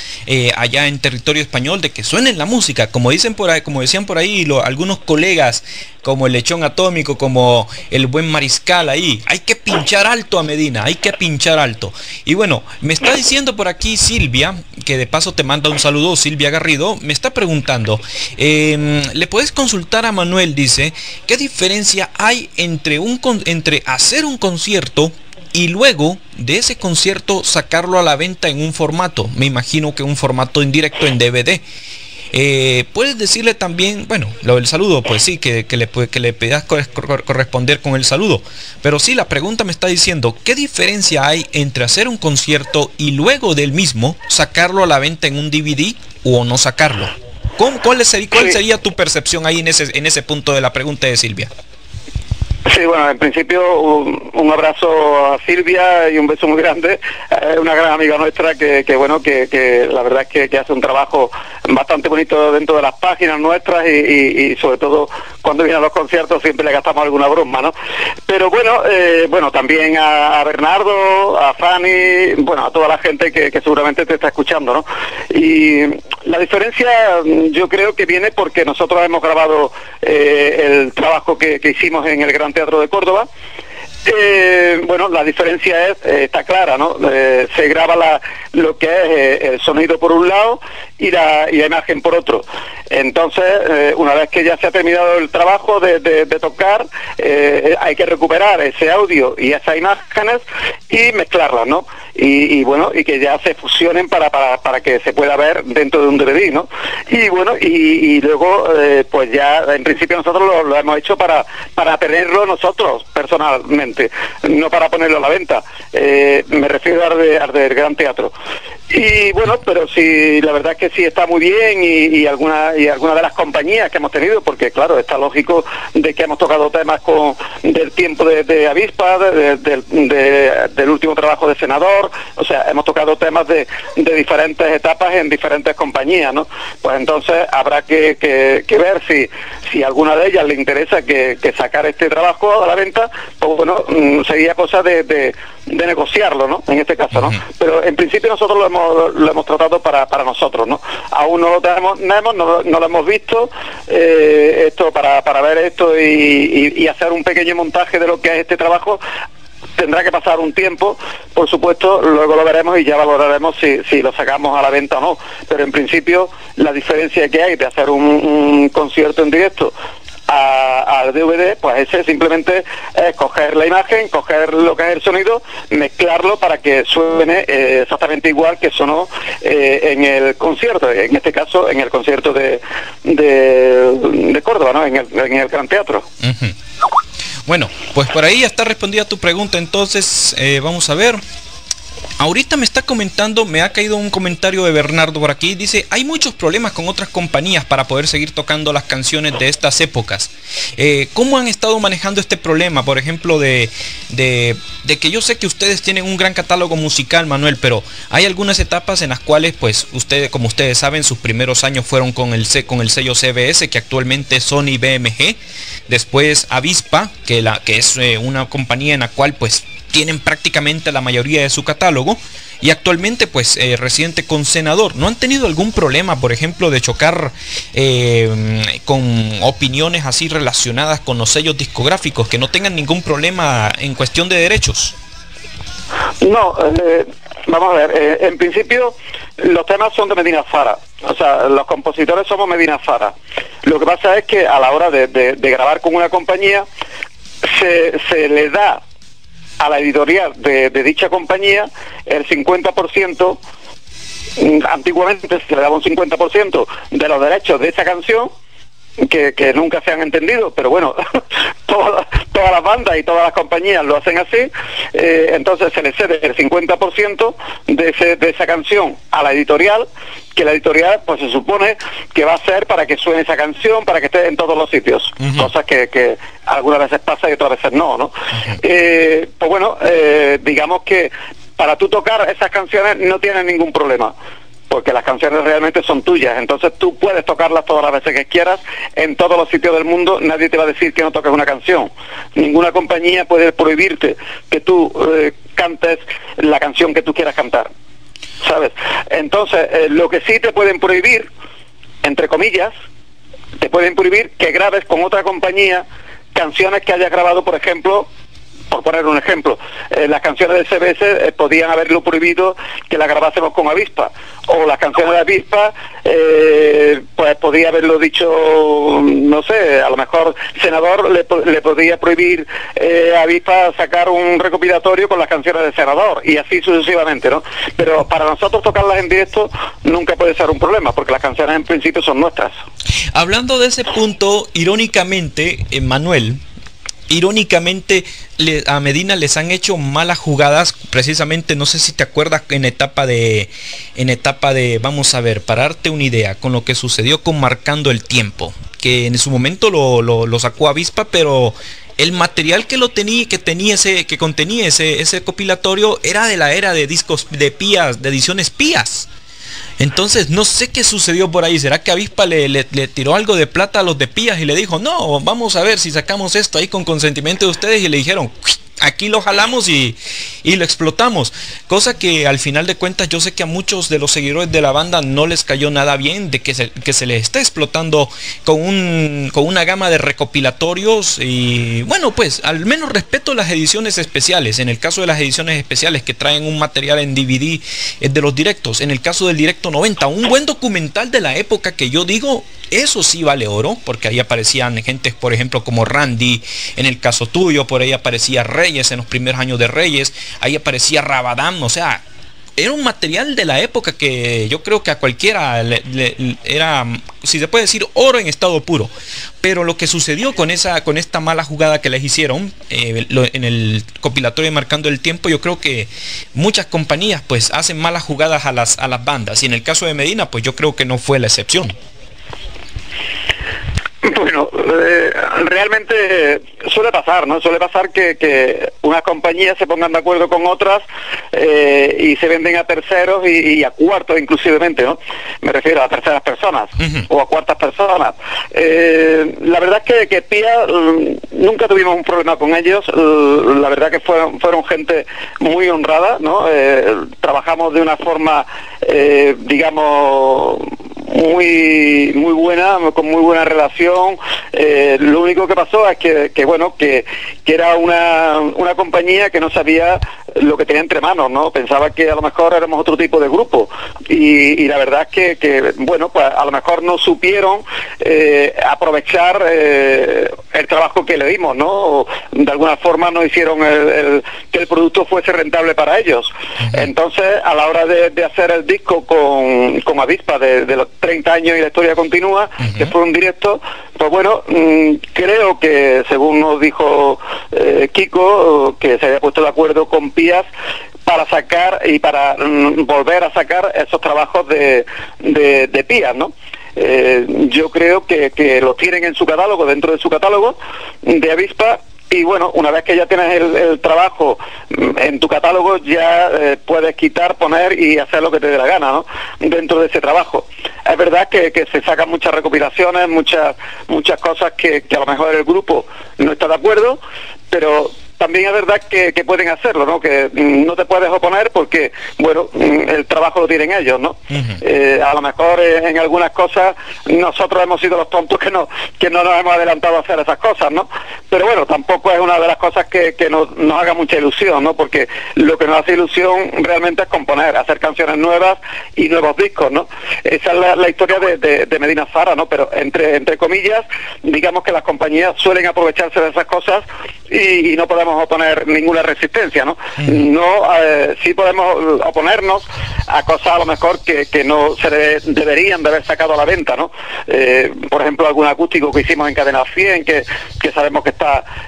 allá en territorio español de que suenen la música, como dicen por ahí, como decían por ahí algunos colegas como el Lechón Atómico, como el buen Mariscal ahí. Hay que pinchar alto a Medina, hay que pinchar alto. Y bueno, me está diciendo por aquí Silvia, que de paso te manda un saludo, Silvia Garrido, me está preguntando, ¿le puedes consultar a Manuel? Dice, ¿qué diferencia hay entre hacer un concierto y luego de ese concierto sacarlo a la venta en un formato? Me imagino que un formato en directo en DVD. Puedes decirle también, bueno, lo del saludo, pues sí, que le pidas corresponder con el saludo. Pero sí, la pregunta me está diciendo, ¿qué diferencia hay entre hacer un concierto y luego del mismo sacarlo a la venta en un DVD o no sacarlo? ¿Cuál sería tu percepción ahí en ese punto de la pregunta de Silvia? Sí, bueno, en principio un abrazo a Silvia y un beso muy grande, una gran amiga nuestra que bueno, que la verdad es que hace un trabajo bastante bonito dentro de las páginas nuestras y sobre todo cuando viene a los conciertos siempre le gastamos alguna broma, ¿no? Pero bueno, también a Bernardo, a Fanny, bueno, a toda la gente que seguramente te está escuchando, ¿no? Y la diferencia yo creo que viene porque nosotros hemos grabado el trabajo que hicimos en el Gran Teatro de Córdoba, Bueno, la diferencia es, está clara, ¿no? Se graba lo que es el sonido por un lado y la imagen por otro. Entonces, una vez que ya se ha terminado el trabajo de tocar, hay que recuperar ese audio y esas imágenes y mezclarlas, ¿no? Y bueno, y que ya se fusionen para que se pueda ver dentro de un DVD, ¿no? Y bueno, y luego, pues ya en principio nosotros lo hemos hecho para tenerlo nosotros personalmente, no para ponerlo a la venta. Me refiero al del Gran Teatro. Y bueno, pero sí, la verdad es que sí está muy bien y alguna de las compañías que hemos tenido, porque claro, está lógico de que hemos tocado temas del tiempo de Avispa, del último trabajo de Senador, o sea, hemos tocado temas de diferentes etapas en diferentes compañías, ¿no? Pues entonces habrá que ver si a alguna de ellas le interesa que sacar este trabajo a la venta, pues bueno, sería cosa de negociarlo, ¿no? En este caso, ¿no? Uh-huh. Pero en principio nosotros lo hemos tratado para nosotros, ¿no? Aún no lo tenemos, no lo hemos visto, esto para ver esto y hacer un pequeño montaje de lo que es este trabajo. Tendrá que pasar un tiempo, por supuesto, luego lo veremos y ya valoraremos si lo sacamos a la venta o no. Pero en principio la diferencia que hay de hacer un concierto en directo al DVD, pues ese simplemente es coger la imagen, coger lo que es el sonido, mezclarlo para que suene exactamente igual que sonó en el concierto, en este caso en el concierto de Córdoba, ¿no? En el Gran Teatro. Uh-huh. Bueno, pues por ahí ya está respondida tu pregunta. Entonces, vamos a ver. Ahorita me ha caído un comentario de Bernardo por aquí. Dice, hay muchos problemas con otras compañías para poder seguir tocando las canciones de estas épocas. ¿Cómo han estado manejando este problema? Por ejemplo, de que yo sé que ustedes tienen un gran catálogo musical, Manuel, pero hay algunas etapas en las cuales, pues, ustedes, como ustedes saben, sus primeros años fueron con el sello CBS, que actualmente es Sony BMG. Después Avispa, que es una compañía en la cual, pues, tienen prácticamente la mayoría de su catálogo, y actualmente pues reciente con Senador. ¿No han tenido algún problema, por ejemplo, de chocar con opiniones así relacionadas con los sellos discográficos, que no tengan ningún problema en cuestión de derechos? No, vamos a ver, en principio los temas son de Medina Azahara, o sea, los compositores somos Medina Azahara. Lo que pasa es que a la hora de grabar con una compañía se le da a la editorial de dicha compañía el 50%, antiguamente se le daba un 50% de los derechos de esa canción, que nunca se han entendido, pero bueno, todas las bandas y todas las compañías lo hacen así. Entonces se le cede el 50% de esa canción a la editorial, que la editorial pues se supone que va a hacer para que suene esa canción, para que esté en todos los sitios. Uh-huh. Cosas que algunas veces pasa y otras veces no, ¿no? Uh-huh. Pues bueno, digamos que para tú tocar esas canciones no tienes ningún problema, porque las canciones realmente son tuyas, entonces tú puedes tocarlas todas las veces que quieras, en todos los sitios del mundo, nadie te va a decir que no toques una canción. Ninguna compañía puede prohibirte que tú cantes la canción que tú quieras cantar, ¿sabes? Entonces, lo que sí te pueden prohibir, entre comillas, te pueden prohibir que grabes con otra compañía canciones que hayas grabado, por ejemplo, por poner un ejemplo, las canciones del CBS podían haberlo prohibido que las grabásemos con Avispa, o las canciones de Avispa pues podía haberlo dicho, no sé, a lo mejor Senador le podía prohibir a Avispa sacar un recopilatorio con las canciones de Senador, y así sucesivamente, ¿no? Pero para nosotros tocarlas en directo nunca puede ser un problema, porque las canciones en principio son nuestras. Hablando de ese punto, irónicamente, Manuel, a Medina les han hecho malas jugadas, precisamente, no sé si te acuerdas, en etapa de, vamos a ver, para darte una idea, con lo que sucedió con Marcando el Tiempo, que en su momento lo sacó Avispa, pero el material que contenía ese recopilatorio era de la era de discos de Pías, de ediciones Pías. Entonces no sé qué sucedió por ahí. ¿Será que Avispa le tiró algo de plata a los de Pías y le dijo, no, vamos a ver si sacamos esto ahí con consentimiento de ustedes? Y le dijeron, aquí lo jalamos y lo explotamos. Cosa que al final de cuentas yo sé que a muchos de los seguidores de la banda no les cayó nada bien de que se les esté explotando con una gama de recopilatorios. Y bueno, pues al menos respeto las ediciones especiales. En el caso de las ediciones especiales que traen un material en DVD de los directos, en el caso del directo 90, un buen documental de la época que yo digo, eso sí vale oro, porque ahí aparecían gentes, por ejemplo, como Randy, en el caso tuyo, por ahí aparecía Reyes en los primeros años de Reyes, ahí aparecía Rabadán, o sea, era un material de la época que yo creo que a cualquiera era, si se puede decir, oro en estado puro. Pero lo que sucedió con esta mala jugada que les hicieron en el compilatorio de Marcando el Tiempo, yo creo que muchas compañías pues hacen malas jugadas a las bandas, y en el caso de Medina pues yo creo que no fue la excepción. Bueno, realmente suele pasar, ¿no? Suele pasar que unas compañías se pongan de acuerdo con otras y se venden a terceros y a cuartos inclusivemente, ¿no? Me refiero a terceras personas o a cuartas personas. La verdad es que Pías nunca tuvimos un problema con ellos. La verdad que fueron gente muy honrada, ¿no? Trabajamos de una forma, digamos, muy buena, con muy buena relación. Lo único que pasó es que era una compañía que no sabía lo que tenía entre manos, ¿no? Pensaba que a lo mejor éramos otro tipo de grupo y la verdad es que bueno, pues a lo mejor no supieron aprovechar el trabajo que le dimos, ¿no? O de alguna forma no hicieron que el producto fuese rentable para ellos. Entonces, a la hora de hacer el disco con Avispa de los 30 años y la historia continúa, que fue un directo, pues bueno, creo que según nos dijo Kiko, que se había puesto de acuerdo con Pías para sacar y para volver a sacar esos trabajos de Pías, ¿no? Yo creo que los tienen en su catálogo, dentro de su catálogo de Avispa. Y bueno, una vez que ya tienes el trabajo en tu catálogo, ya puedes quitar, poner y hacer lo que te dé la gana, ¿no? Dentro de ese trabajo. Es verdad que se sacan muchas recopilaciones, muchas cosas que a lo mejor el grupo no está de acuerdo, pero también es verdad que pueden hacerlo, ¿no? Que no te puedes oponer porque, bueno, el trabajo lo tienen ellos, ¿no? A lo mejor en algunas cosas nosotros hemos sido los tontos que no nos hemos adelantado a hacer esas cosas, ¿no? Pero bueno, tampoco es una de las cosas que nos haga mucha ilusión, ¿no? Porque lo que nos hace ilusión realmente es componer, hacer canciones nuevas y nuevos discos, ¿no? Esa es la historia de Medina Azahara, ¿no? Pero entre comillas, digamos que las compañías suelen aprovecharse de esas cosas y no podemos oponer ninguna resistencia, ¿no? Sí podemos oponernos a cosas a lo mejor que no se deberían de haber sacado a la venta, ¿no? Por ejemplo, algún acústico que hicimos en Cadena 100, que sabemos que está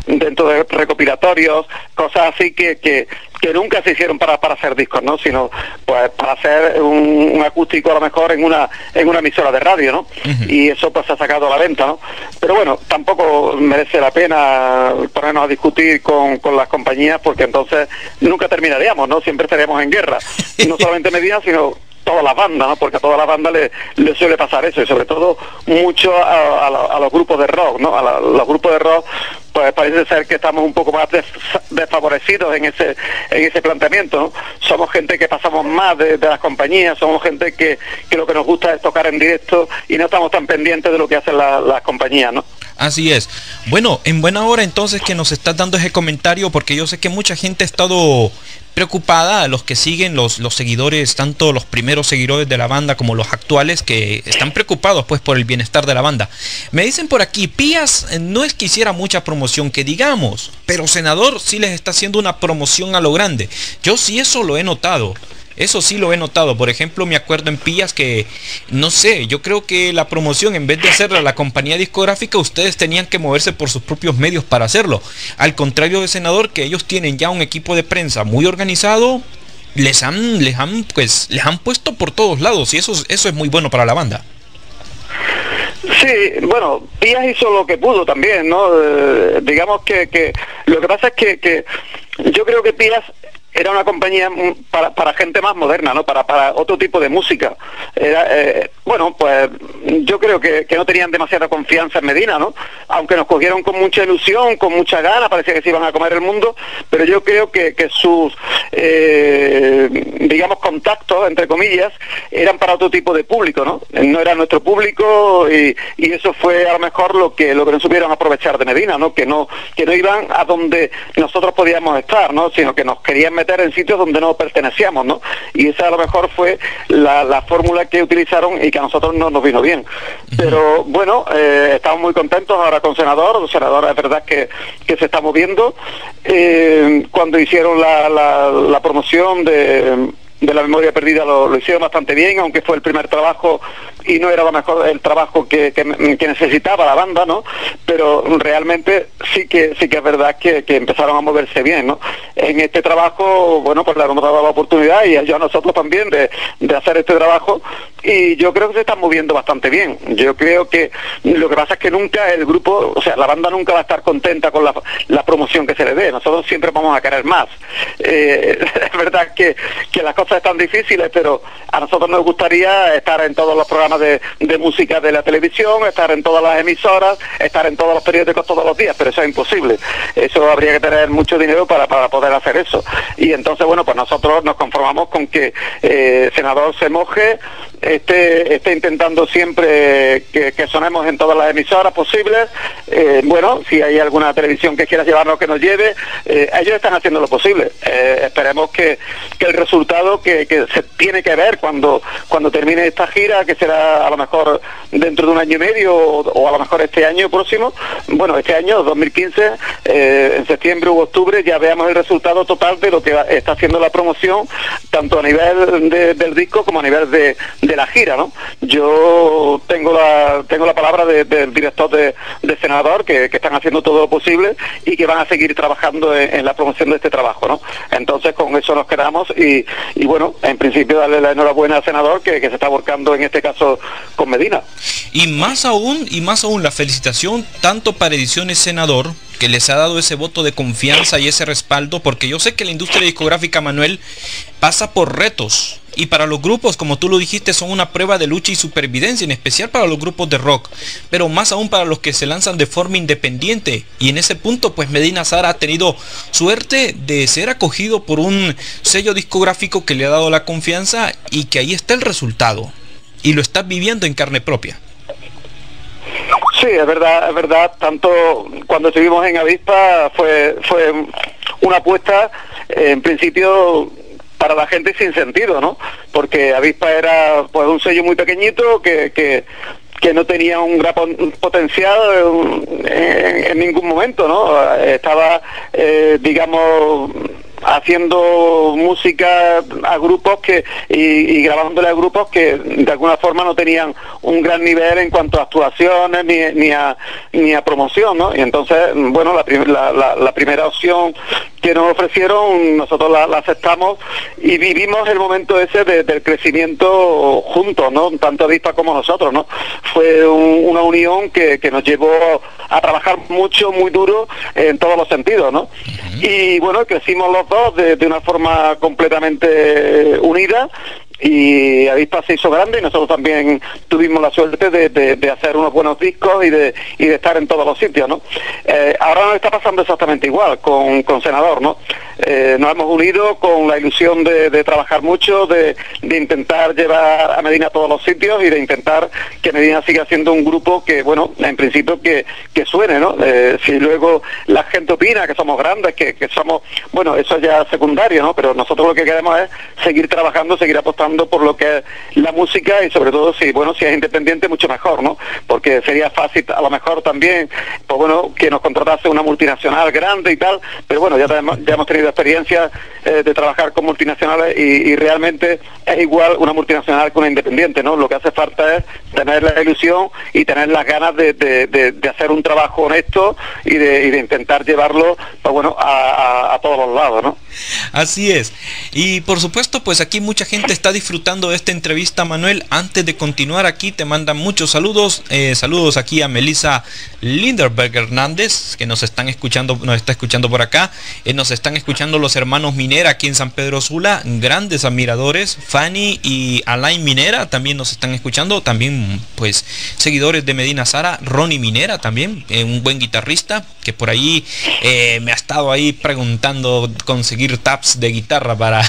dentro de recopilatorios, cosas así que nunca se hicieron para hacer discos, ¿no? Sino pues para hacer un acústico a lo mejor en una emisora de radio, ¿no? Y eso pues se ha sacado a la venta, ¿no? Pero bueno, tampoco merece la pena ponernos a discutir con las compañías, porque entonces nunca terminaríamos, ¿no? Siempre estaríamos en guerra, y no solamente Medina, sino todas las bandas, ¿no? Porque a todas las bandas le suele pasar eso, y sobre todo mucho a los grupos de rock, ¿no? Los grupos de rock, pues parece ser que estamos un poco más desfavorecidos en ese planteamiento, ¿no? Somos gente que pasamos más de las compañías, somos gente que lo que nos gusta es tocar en directo y no estamos tan pendientes de lo que hacen las compañías, ¿no? Así es. Bueno, en buena hora entonces que nos estás dando ese comentario, porque yo sé que mucha gente ha estado preocupada, los que siguen, los seguidores, tanto los primeros seguidores de la banda como los actuales, que están preocupados pues por el bienestar de la banda. Me dicen por aquí, Pías no es que hiciera mucha promoción, que digamos, pero Senador sí les está haciendo una promoción a lo grande. Yo sí eso lo he notado. Eso sí lo he notado. Por ejemplo, me acuerdo en Pías que, no sé, yo creo que la promoción, en vez de hacerla la compañía discográfica, ustedes tenían que moverse por sus propios medios para hacerlo. Al contrario de Senador, que ellos tienen ya un equipo de prensa muy organizado, les han puesto por todos lados, y eso es muy bueno para la banda. Sí, bueno, Pías hizo lo que pudo también, ¿no? Digamos que lo que pasa es que yo creo que Pías era una compañía para gente más moderna, ¿no? Para otro tipo de música. Era, bueno, pues yo creo que no tenían demasiada confianza en Medina, ¿no? Aunque nos cogieron con mucha ilusión, con mucha gana, parecía que se iban a comer el mundo, pero yo creo que sus, digamos, contactos, entre comillas, eran para otro tipo de público, ¿no? No era nuestro público y eso fue a lo mejor lo que no supieron aprovechar de Medina, ¿no? Que no iban a donde nosotros podíamos estar, ¿no? Sino que nos querían meter en sitios donde no pertenecíamos, ¿no? Y esa a lo mejor fue la fórmula que utilizaron y que a nosotros no nos vino bien. Pero bueno, estamos muy contentos ahora con Senador. Senador es verdad que se está moviendo. Cuando hicieron la promoción de La Memoria Perdida lo hicieron bastante bien, aunque fue el primer trabajo y no era lo mejor, el trabajo que necesitaba la banda, ¿no? Pero realmente sí que es verdad que empezaron a moverse bien, ¿no? En este trabajo, bueno, pues le hemos dado la oportunidad y a nosotros también de hacer este trabajo, y yo creo que se están moviendo bastante bien. Yo creo que lo que pasa es que nunca el grupo, o sea, la banda nunca va a estar contenta con la promoción que se le dé. Nosotros siempre vamos a querer más. Es verdad que las cosas están difíciles, pero a nosotros nos gustaría estar en todos los programas de música de la televisión, estar en todas las emisoras, estar en todos los periódicos todos los días, pero eso es imposible. Eso habría que tener mucho dinero para poder hacer eso. Y entonces, bueno, pues nosotros nos conformamos con que Senador se moje, esté intentando siempre que sonemos en todas las emisoras posibles. Bueno, si hay alguna televisión que quiera llevarnos, que nos lleve. Ellos están haciendo lo posible. Esperemos que el resultado que se tiene que ver cuando termine esta gira, que será a lo mejor dentro de un año y medio o a lo mejor este año próximo, bueno, este año 2015, en septiembre u octubre, ya veamos el resultado total de lo que está haciendo la promoción, tanto a nivel del disco como a nivel de la gira, ¿no? Yo tengo la palabra del director de Senador, que están haciendo todo lo posible y que van a seguir trabajando en la promoción de este trabajo, ¿no? Entonces con eso nos quedamos y bueno, en principio darle la enhorabuena al Senador que se está volcando en este caso con Medina. Y más aún la felicitación tanto para Ediciones Senador, que les ha dado ese voto de confianza y ese respaldo, porque yo sé que la industria discográfica, Manuel, pasa por retos, y para los grupos, como tú lo dijiste, son una prueba de lucha y supervivencia, en especial para los grupos de rock, pero más aún para los que se lanzan de forma independiente. Y en ese punto, pues Medina Azahara ha tenido suerte de ser acogido por un sello discográfico que le ha dado la confianza, y que ahí está el resultado, y lo estás viviendo en carne propia. Sí, es verdad, tanto cuando estuvimos en Avispa fue una apuesta, en principio, para la gente sin sentido, ¿no? Porque Avispa era pues un sello muy pequeñito que no tenía un gran potencial en ningún momento, ¿no? Estaba, digamos, haciendo música a grupos y grabándole a grupos que de alguna forma no tenían un gran nivel en cuanto a actuaciones ni a promoción, ¿no? Y entonces, bueno, la primera opción que nos ofrecieron, nosotros la aceptamos y vivimos el momento ese del crecimiento juntos, ¿no? Tanto Avispa como nosotros, ¿no? Fue una unión que nos llevó a trabajar mucho, muy duro en todos los sentidos, ¿no? Y bueno, crecimos los dos de una forma completamente unida, y Avispa se hizo grande y nosotros también tuvimos la suerte de hacer unos buenos discos y de estar en todos los sitios, ¿no? Ahora nos está pasando exactamente igual con Senador, ¿no? Nos hemos unido con la ilusión de trabajar mucho, de intentar llevar a Medina a todos los sitios y de intentar que Medina siga siendo un grupo que, bueno, en principio que suene, ¿no? Si luego la gente opina que somos grandes, que somos, bueno, eso ya es secundario, ¿no? Pero nosotros lo que queremos es seguir trabajando, seguir apostando por lo que es la música, y sobre todo si es independiente, mucho mejor, ¿no? Porque sería fácil a lo mejor también, pues bueno, que nos contratase una multinacional grande y tal, pero bueno, ya hemos tenido experiencia de trabajar con multinacionales y realmente es igual una multinacional que una independiente, ¿no? Lo que hace falta es tener la ilusión y tener las ganas de hacer un trabajo honesto y de intentar llevarlo, pues bueno, a todos los lados, ¿no? Así es. Y por supuesto, pues aquí mucha gente está disfrutando de esta entrevista, Manuel. Antes de continuar, aquí te mandan muchos saludos. Saludos aquí a Melissa Linderberg Hernández, que nos está escuchando por acá. Nos están escuchando los hermanos Minera aquí en San Pedro Sula, grandes admiradores. Fanny y Alain Minera también nos están escuchando. También pues seguidores de Medina Azahara, Ronnie Minera también, un buen guitarrista que por ahí me ha estado ahí preguntando conseguir taps de guitarra para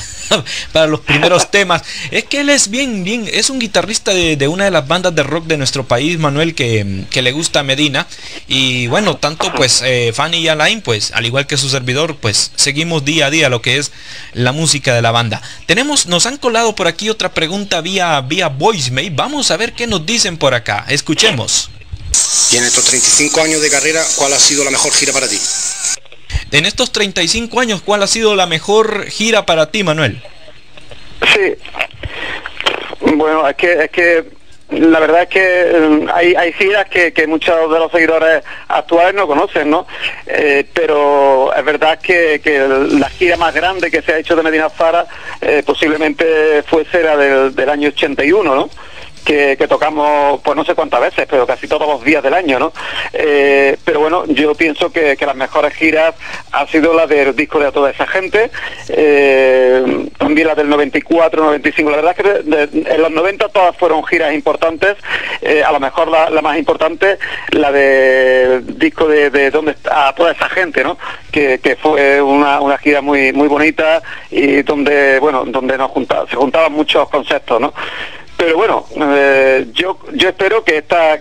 los primeros temas. Es que él es bien, es un guitarrista de una de las bandas de rock de nuestro país, Manuel, que le gusta a Medina. Y bueno, tanto pues Fanny y Alain, pues al igual que su servidor, pues seguimos día a día lo que es la música de la banda. Nos han colado por aquí otra pregunta vía voicemail. Vamos a ver qué nos dicen por acá, escuchemos. Y en estos 35 años de carrera, ¿cuál ha sido la mejor gira para ti? En estos 35 años, ¿cuál ha sido la mejor gira para ti, Manuel? Sí, bueno, es que la verdad es que hay giras que muchos de los seguidores actuales no conocen, ¿no? Pero es verdad que la gira más grande que se ha hecho de Medina Azahara posiblemente fuese la del año 81, ¿no? Que tocamos, pues no sé cuántas veces, pero casi todos los días del año, ¿no? Pero bueno, yo pienso que las mejores giras han sido las del disco de A Toda Esa Gente, también las del 94, 95, la verdad es que en los 90 todas fueron giras importantes. A lo mejor la más importante, la del disco de donde está A Toda Esa Gente, ¿no? Que fue una gira muy, muy bonita y donde, bueno, donde se juntaban muchos conceptos, ¿no? Pero bueno, yo espero que esta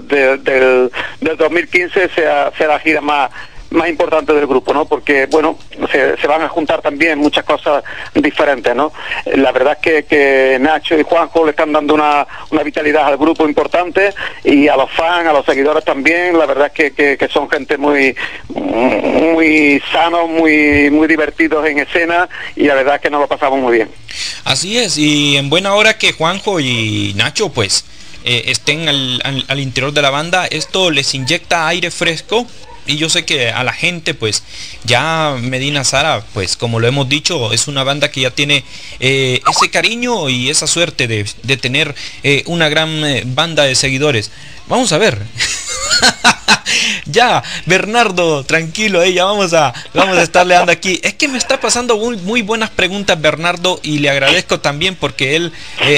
del 2015 sea la gira más importante del grupo, ¿no? Porque, bueno, se van a juntar también muchas cosas diferentes, ¿no? La verdad es que Nacho y Juanjo le están dando una vitalidad al grupo importante, y a los fans, a los seguidores también. La verdad es que son gente muy sanos, muy divertidos en escena, y la verdad es que nos lo pasamos muy bien. Así es, y en buena hora que Juanjo y Nacho, pues, estén al interior de la banda. Esto les inyecta aire fresco. Y yo sé que a la gente, pues ya Medina Azahara, pues como lo hemos dicho, es una banda que ya tiene ese cariño y esa suerte de tener una gran banda de seguidores. Vamos a ver. Ya, Bernardo, tranquilo, ya vamos a estarle dando aquí. Es que me está pasando muy buenas preguntas, Bernardo, y le agradezco también porque él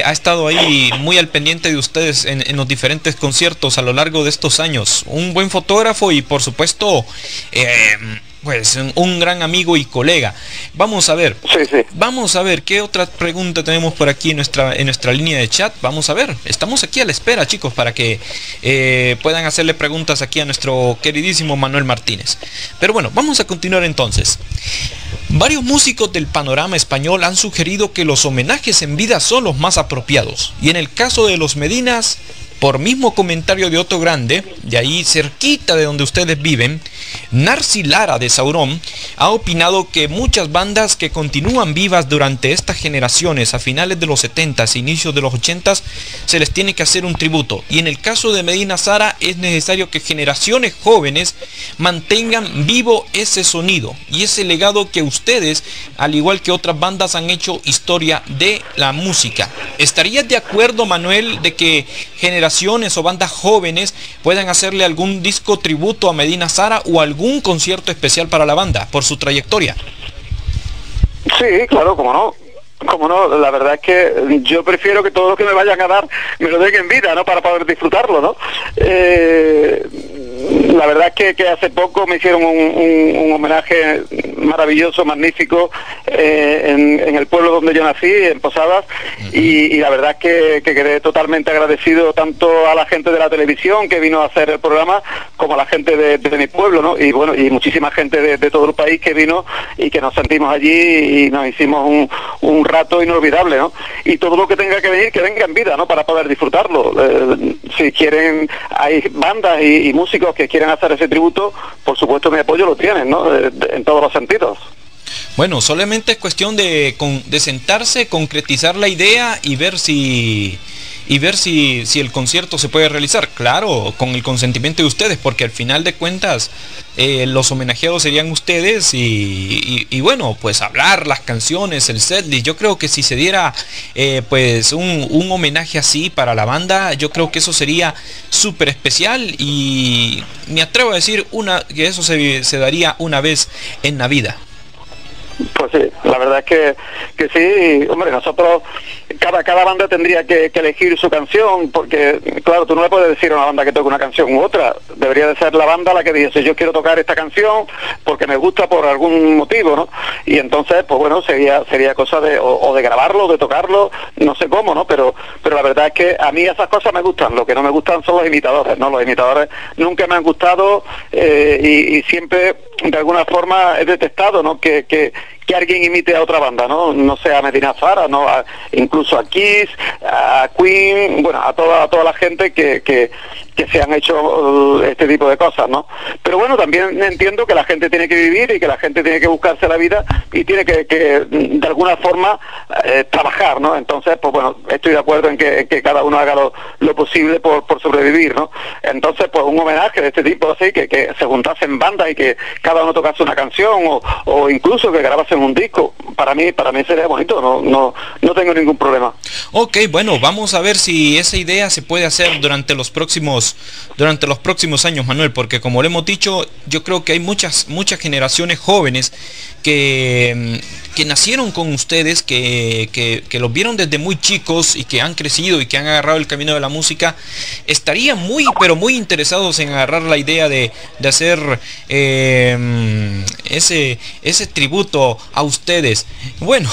ha estado ahí muy al pendiente de ustedes en los diferentes conciertos a lo largo de estos años. Un buen fotógrafo y, por supuesto, pues un gran amigo y colega. Vamos a ver, vamos a ver qué otra pregunta tenemos por aquí en nuestra línea de chat. Vamos a ver, estamos aquí a la espera, chicos, para que puedan hacerle preguntas aquí a nuestro queridísimo Manuel Martínez. Pero bueno, vamos a continuar entonces. Varios músicos del panorama español han sugerido que los homenajes en vida son los más apropiados, y en el caso de los Medinas, por mismo comentario de Otto Grande, de ahí cerquita de donde ustedes viven, Narci Lara de Saurón ha opinado que muchas bandas que continúan vivas durante estas generaciones, a finales de los 70s e inicios de los 80s, se les tiene que hacer un tributo. Y en el caso de Medina Azahara es necesario que generaciones jóvenes mantengan vivo ese sonido y ese legado que ustedes, al igual que otras bandas, han hecho historia de la música. ¿Estarías de acuerdo, Manuel, de que generaciones o bandas jóvenes puedan hacerle algún disco tributo a Medina Azahara o algún concierto especial para la banda por su trayectoria? Sí, claro, cómo no, la verdad es que yo prefiero que todo lo que me vayan a dar me lo den en vida, ¿no? Para poder disfrutarlo, ¿no? La verdad es que hace poco me hicieron un homenaje maravilloso, magnífico, en el pueblo donde yo nací, en Posadas, y la verdad es que quedé totalmente agradecido tanto a la gente de la televisión que vino a hacer el programa, como a la gente de mi pueblo, ¿no? Y bueno, y muchísima gente de todo el país que vino y que nos sentimos allí y nos hicimos un rato inolvidable, ¿no? Y todo lo que tenga que venir, que venga en vida, ¿no? Para poder disfrutarlo. Si quieren, hay bandas y músicos que quieren hacer ese tributo, por supuesto mi apoyo lo tienen, ¿no? En todos los sentidos. Bueno, solamente es cuestión de sentarse, concretizar la idea y ver si y ver si el concierto se puede realizar, claro, con el consentimiento de ustedes, porque al final de cuentas los homenajeados serían ustedes y bueno, pues hablar las canciones, el setlist. Yo creo que si se diera pues un homenaje así para la banda, yo creo que eso sería súper especial, y me atrevo a decir que eso se daría una vez en la vida. Pues sí, la verdad es que sí, hombre, nosotros, cada banda tendría que elegir su canción, porque, claro, tú no le puedes decir a una banda que toque una canción u otra, debería de ser la banda la que dice, yo quiero tocar esta canción porque me gusta por algún motivo, ¿no? Y entonces, pues bueno, sería cosa de, o de grabarlo, de tocarlo, no sé cómo, ¿no? Pero la verdad es que a mí esas cosas me gustan, lo que no me gustan son los imitadores, ¿no? Los imitadores nunca me han gustado y siempre, de alguna forma, he detestado, ¿no? Que alguien imite a otra banda, ¿no? No sé, a Medina Azahara, ¿no? Incluso a Kiss, a Queen, bueno, a toda la gente que se han hecho este tipo de cosas, ¿no? Pero bueno, también entiendo que la gente tiene que vivir y que la gente tiene que buscarse la vida y tiene que de alguna forma trabajar, ¿no? Entonces, pues bueno, estoy de acuerdo en que cada uno haga lo posible por sobrevivir, ¿no? Entonces, pues un homenaje de este tipo, así, que se juntasen bandas y que cada uno tocase una canción o incluso que grabasen un disco, para mí sería bonito, no tengo ningún problema. Ok, bueno, vamos a ver si esa idea se puede hacer durante los próximos años, Manuel, porque como le hemos dicho, yo creo que hay muchas generaciones jóvenes que nacieron con ustedes, que los vieron desde muy chicos y que han crecido y que han agarrado el camino de la música, estarían muy, pero muy interesados en agarrar la idea de hacer ese tributo a ustedes. Bueno.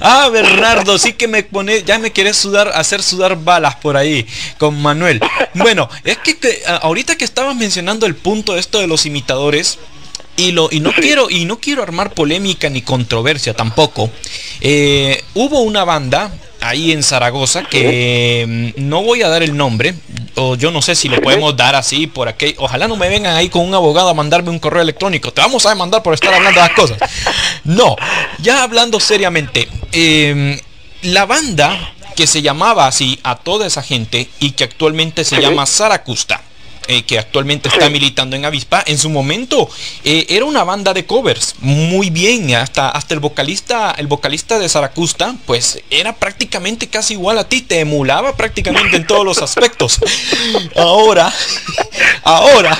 Ah, Bernardo, sí que ya me querés hacer sudar balas por ahí con Manuel. Bueno, es que ahorita que estabas mencionando el punto esto de los imitadores, y no quiero armar polémica ni controversia tampoco, hubo una banda ahí en Zaragoza que no voy a dar el nombre, o yo no sé si lo podemos dar así por aquí, ojalá no me vengan ahí con un abogado a mandarme un correo electrónico, te vamos a demandar por estar hablando de las cosas. No, ya hablando seriamente, la banda que se llamaba así, A Toda Esa Gente, y que actualmente se llama Zaracusta, que actualmente está militando en Avispa, en su momento era una banda de covers, muy bien, hasta el vocalista de Zaracusta, pues era prácticamente casi igual a ti, te emulaba prácticamente en todos los aspectos. Ahora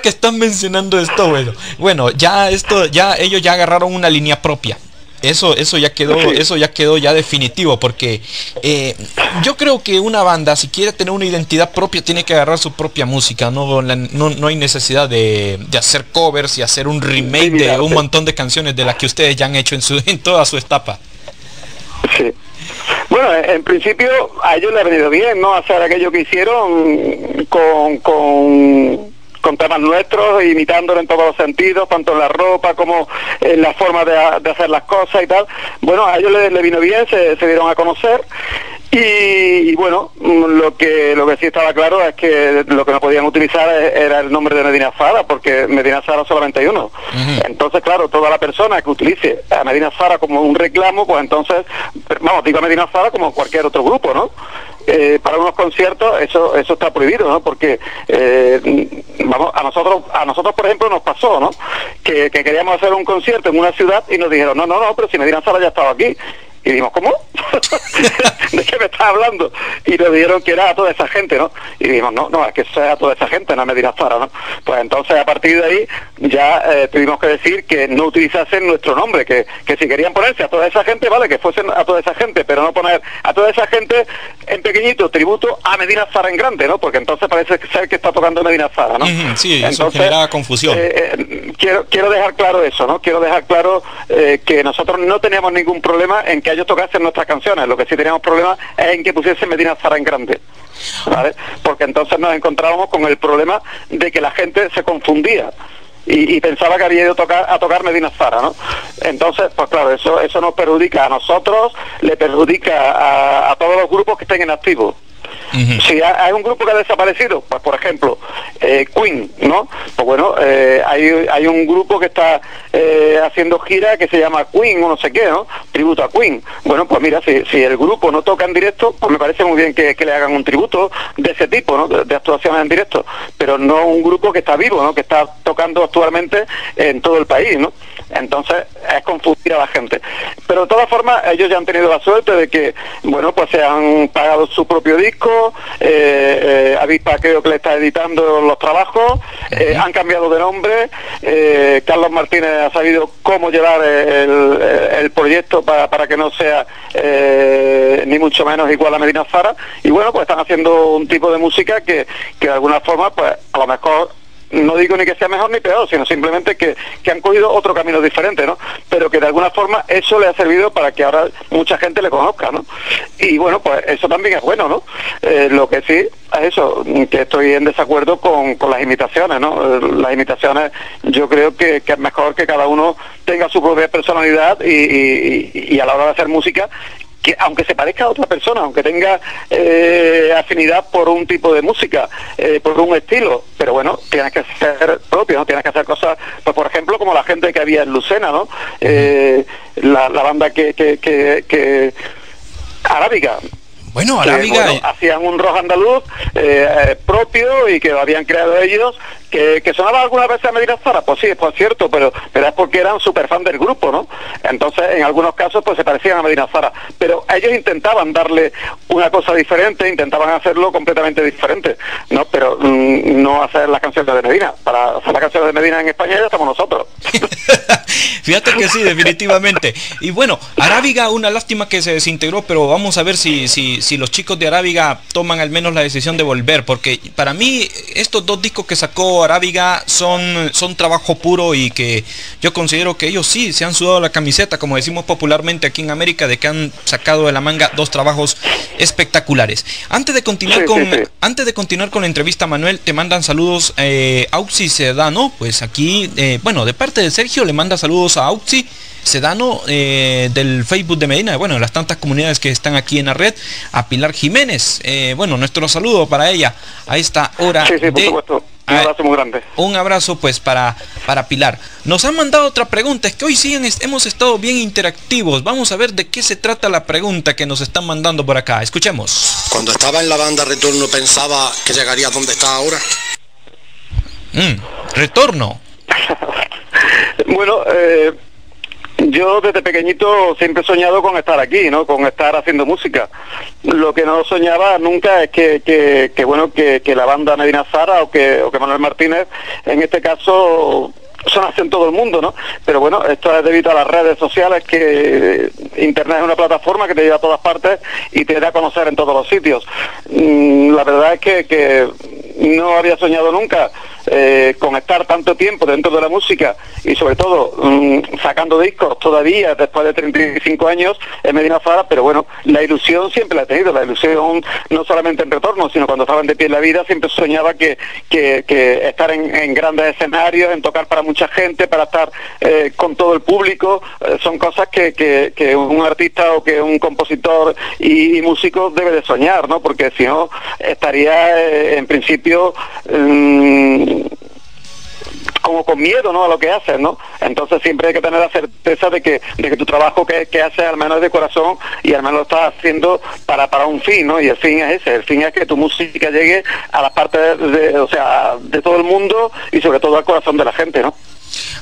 que están mencionando esto, bueno, ellos ya agarraron una línea propia. Eso ya quedó ya definitivo, porque yo creo que una banda, si quiere tener una identidad propia, tiene que agarrar su propia música. No hay necesidad de hacer covers y hacer un remake de un montón de canciones de las que ustedes ya han hecho en toda su etapa. Sí. Bueno, en principio a ellos les ha venido bien, ¿no? Hacer aquello que hicieron con temas nuestros, imitándolo en todos los sentidos, tanto en la ropa como en la forma de hacer las cosas y tal. Bueno, a ellos les vino bien, se dieron a conocer y bueno, lo que sí estaba claro es que lo que no podían utilizar era el nombre de Medina Azahara, porque Medina Azahara solamente hay uno. Entonces, claro, toda la persona que utilice a Medina Azahara como un reclamo, pues entonces, vamos, digo a Medina Azahara como cualquier otro grupo, ¿no? Para unos conciertos eso está prohibido, ¿no? Porque vamos, a nosotros por ejemplo nos pasó, ¿no? Que queríamos hacer un concierto en una ciudad y nos dijeron no, pero si Medina Azahara ya estaba aquí. Y dijimos, ¿cómo? ¿De qué me estás hablando? Y nos dijeron que era A Toda Esa Gente, ¿no? Y dijimos, no, es que eso es A Toda Esa Gente, no es Medina Azahara, ¿no? Pues entonces, a partir de ahí, ya tuvimos que decir que no utilizasen nuestro nombre, que si querían ponerse A Toda Esa Gente, vale, que fuesen A Toda Esa Gente, pero no poner A Toda Esa Gente en pequeñito, tributo a Medina Azahara en grande, ¿no? Porque entonces parece ser que está tocando Medina Azahara, ¿no? Sí, entonces, eso genera confusión. Quiero dejar claro eso, ¿no? Quiero dejar claro que nosotros no teníamos ningún problema en que ellos tocasen nuestras canciones, lo que sí teníamos problemas es en que pusiesen Medina Azahara en grande, ¿vale? Porque entonces nos encontrábamos con el problema de que la gente se confundía y pensaba que había ido a tocar Medina Azahara, ¿no? Entonces, pues claro, eso nos perjudica a nosotros, le perjudica a todos los grupos que estén en activo. Si hay un grupo que ha desaparecido, pues por ejemplo, Queen, ¿no? Pues bueno, hay un grupo que está haciendo gira que se llama Queen o no sé qué, ¿no? Tributo a Queen. Bueno, pues mira, si el grupo no toca en directo, pues me parece muy bien que le hagan un tributo de ese tipo, ¿no? De actuaciones en directo, pero no un grupo que está vivo, ¿no? Que está tocando actualmente en todo el país, ¿no? Entonces es confundir a la gente. Pero de todas formas, ellos ya han tenido la suerte de que, bueno, pues se han pagado su propio disco, Avispa creo que le está editando los trabajos, han cambiado de nombre, Carlos Martínez ha sabido cómo llevar el proyecto para que no sea ni mucho menos igual a Medina Azahara, y bueno, pues están haciendo un tipo de música que de alguna forma, pues a lo mejor no digo ni que sea mejor ni peor, sino simplemente que han cogido otro camino diferente, ¿no? Pero que de alguna forma eso le ha servido para que ahora mucha gente le conozca, ¿no? Y bueno, pues eso también es bueno, ¿no? Lo que sí es eso, que estoy en desacuerdo con las imitaciones, ¿no? Las imitaciones yo creo que es mejor que cada uno tenga su propia personalidad y a la hora de hacer música, que aunque se parezca a otra persona, aunque tenga afinidad por un tipo de música, por un estilo, pero bueno, tienes que ser propio, ¿no? Tienes que hacer cosas, pues por ejemplo, como la gente que había en Lucena, ¿no? La banda que Arábiga. Bueno, Arábiga... Bueno, hacían un rock andaluz propio y que lo habían creado ellos, que sonaba algunas veces a Medina Azahara, pues sí, es cierto, pero es porque eran súper fan del grupo, ¿no? Entonces, en algunos casos, pues se parecían a Medina Azahara, pero ellos intentaban darle una cosa diferente, intentaban hacerlo completamente diferente, ¿no? Pero no hacer las canciones de Medina. Para hacer las canciones de Medina en España ya estamos nosotros. Fíjate que sí, definitivamente. Y bueno, Arábiga, una lástima que se desintegró, pero vamos a ver si los chicos de Arábiga toman al menos la decisión de volver, porque para mí estos dos discos que sacó Arábiga son trabajo puro, y que yo considero que ellos sí se han sudado la camiseta, como decimos popularmente aquí en América, de que han sacado de la manga dos trabajos espectaculares. Antes de continuar con la entrevista, Manuel, te mandan saludos Auxi Sedano, pues aquí, bueno, de parte de Sergio le manda saludos a Auxi Sedano, del Facebook de Medina, bueno, de las tantas comunidades que están aquí en la red, a Pilar Jiménez, bueno, nuestro saludo para ella a esta hora. Sí, sí, por supuesto. Un abrazo muy grande. Un abrazo pues para Pilar. Nos han mandado otra pregunta, es que hoy sí hemos estado bien interactivos. Vamos a ver de qué se trata la pregunta que nos están mandando por acá. Escuchemos. Cuando estaba en la banda Retorno, ¿pensaba que llegaría donde está ahora? Retorno. Bueno, yo desde pequeñito siempre he soñado con estar aquí, ¿no? Con estar haciendo música. Lo que no soñaba nunca es que la banda Medina Azahara o que Manuel Martínez, en este caso, sonase en todo el mundo, ¿no? Pero bueno, esto es debido a las redes sociales, que Internet es una plataforma que te lleva a todas partes y te da a conocer en todos los sitios. La verdad es que no había soñado nunca con estar tanto tiempo dentro de la música, y sobre todo sacando discos todavía después de 35 años en Medina Azahara. Pero bueno, la ilusión siempre la he tenido, la ilusión no solamente en Retorno, sino cuando estaban de pie en la vida, siempre soñaba que estar en grandes escenarios, en tocar para mucha gente, para estar con todo el público, son cosas que un artista o que un compositor y músico debe de soñar, ¿no? Porque si no, estaría en principio como con miedo, ¿no?, a lo que haces, ¿no? Entonces siempre hay que tener la certeza de que tu trabajo que haces al menos es de corazón y al menos lo estás haciendo para un fin, ¿no? Y el fin es ese, el fin es que tu música llegue a las partes de todo el mundo y sobre todo al corazón de la gente, ¿no?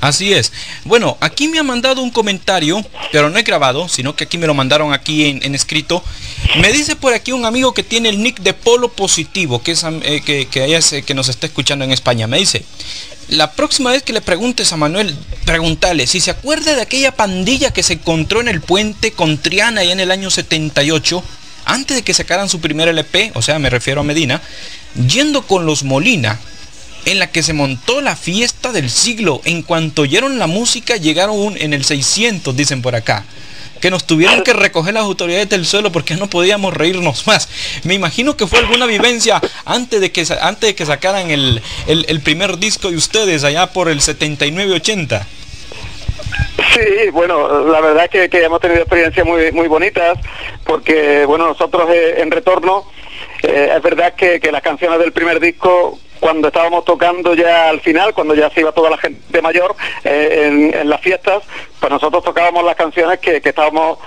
Así es. Bueno, aquí me ha mandado un comentario, pero no he grabado, sino que aquí me lo mandaron aquí en escrito. Me dice por aquí un amigo que tiene el nick de Polo Positivo, que nos está escuchando en España. Me dice, la próxima vez que le preguntes a Manuel, pregúntale si se acuerda de aquella pandilla que se encontró en el puente con Triana ya en el año 78, antes de que sacaran su primer LP, o sea, me refiero a Medina, yendo con los Molina, en la que se montó la fiesta del siglo. En cuanto oyeron la música llegaron en el 600, dicen por acá, que nos tuvieron que recoger las autoridades del suelo porque no podíamos reírnos más. Me imagino que fue alguna vivencia antes de que sacaran el primer disco de ustedes allá por el 79-80. Sí, bueno, la verdad es que hemos tenido experiencias muy, muy bonitas, porque bueno, nosotros en Retorno Es verdad que las canciones del primer disco, cuando estábamos tocando ya al final, cuando ya se iba toda la gente mayor en las fiestas, pues nosotros tocábamos las canciones que estábamos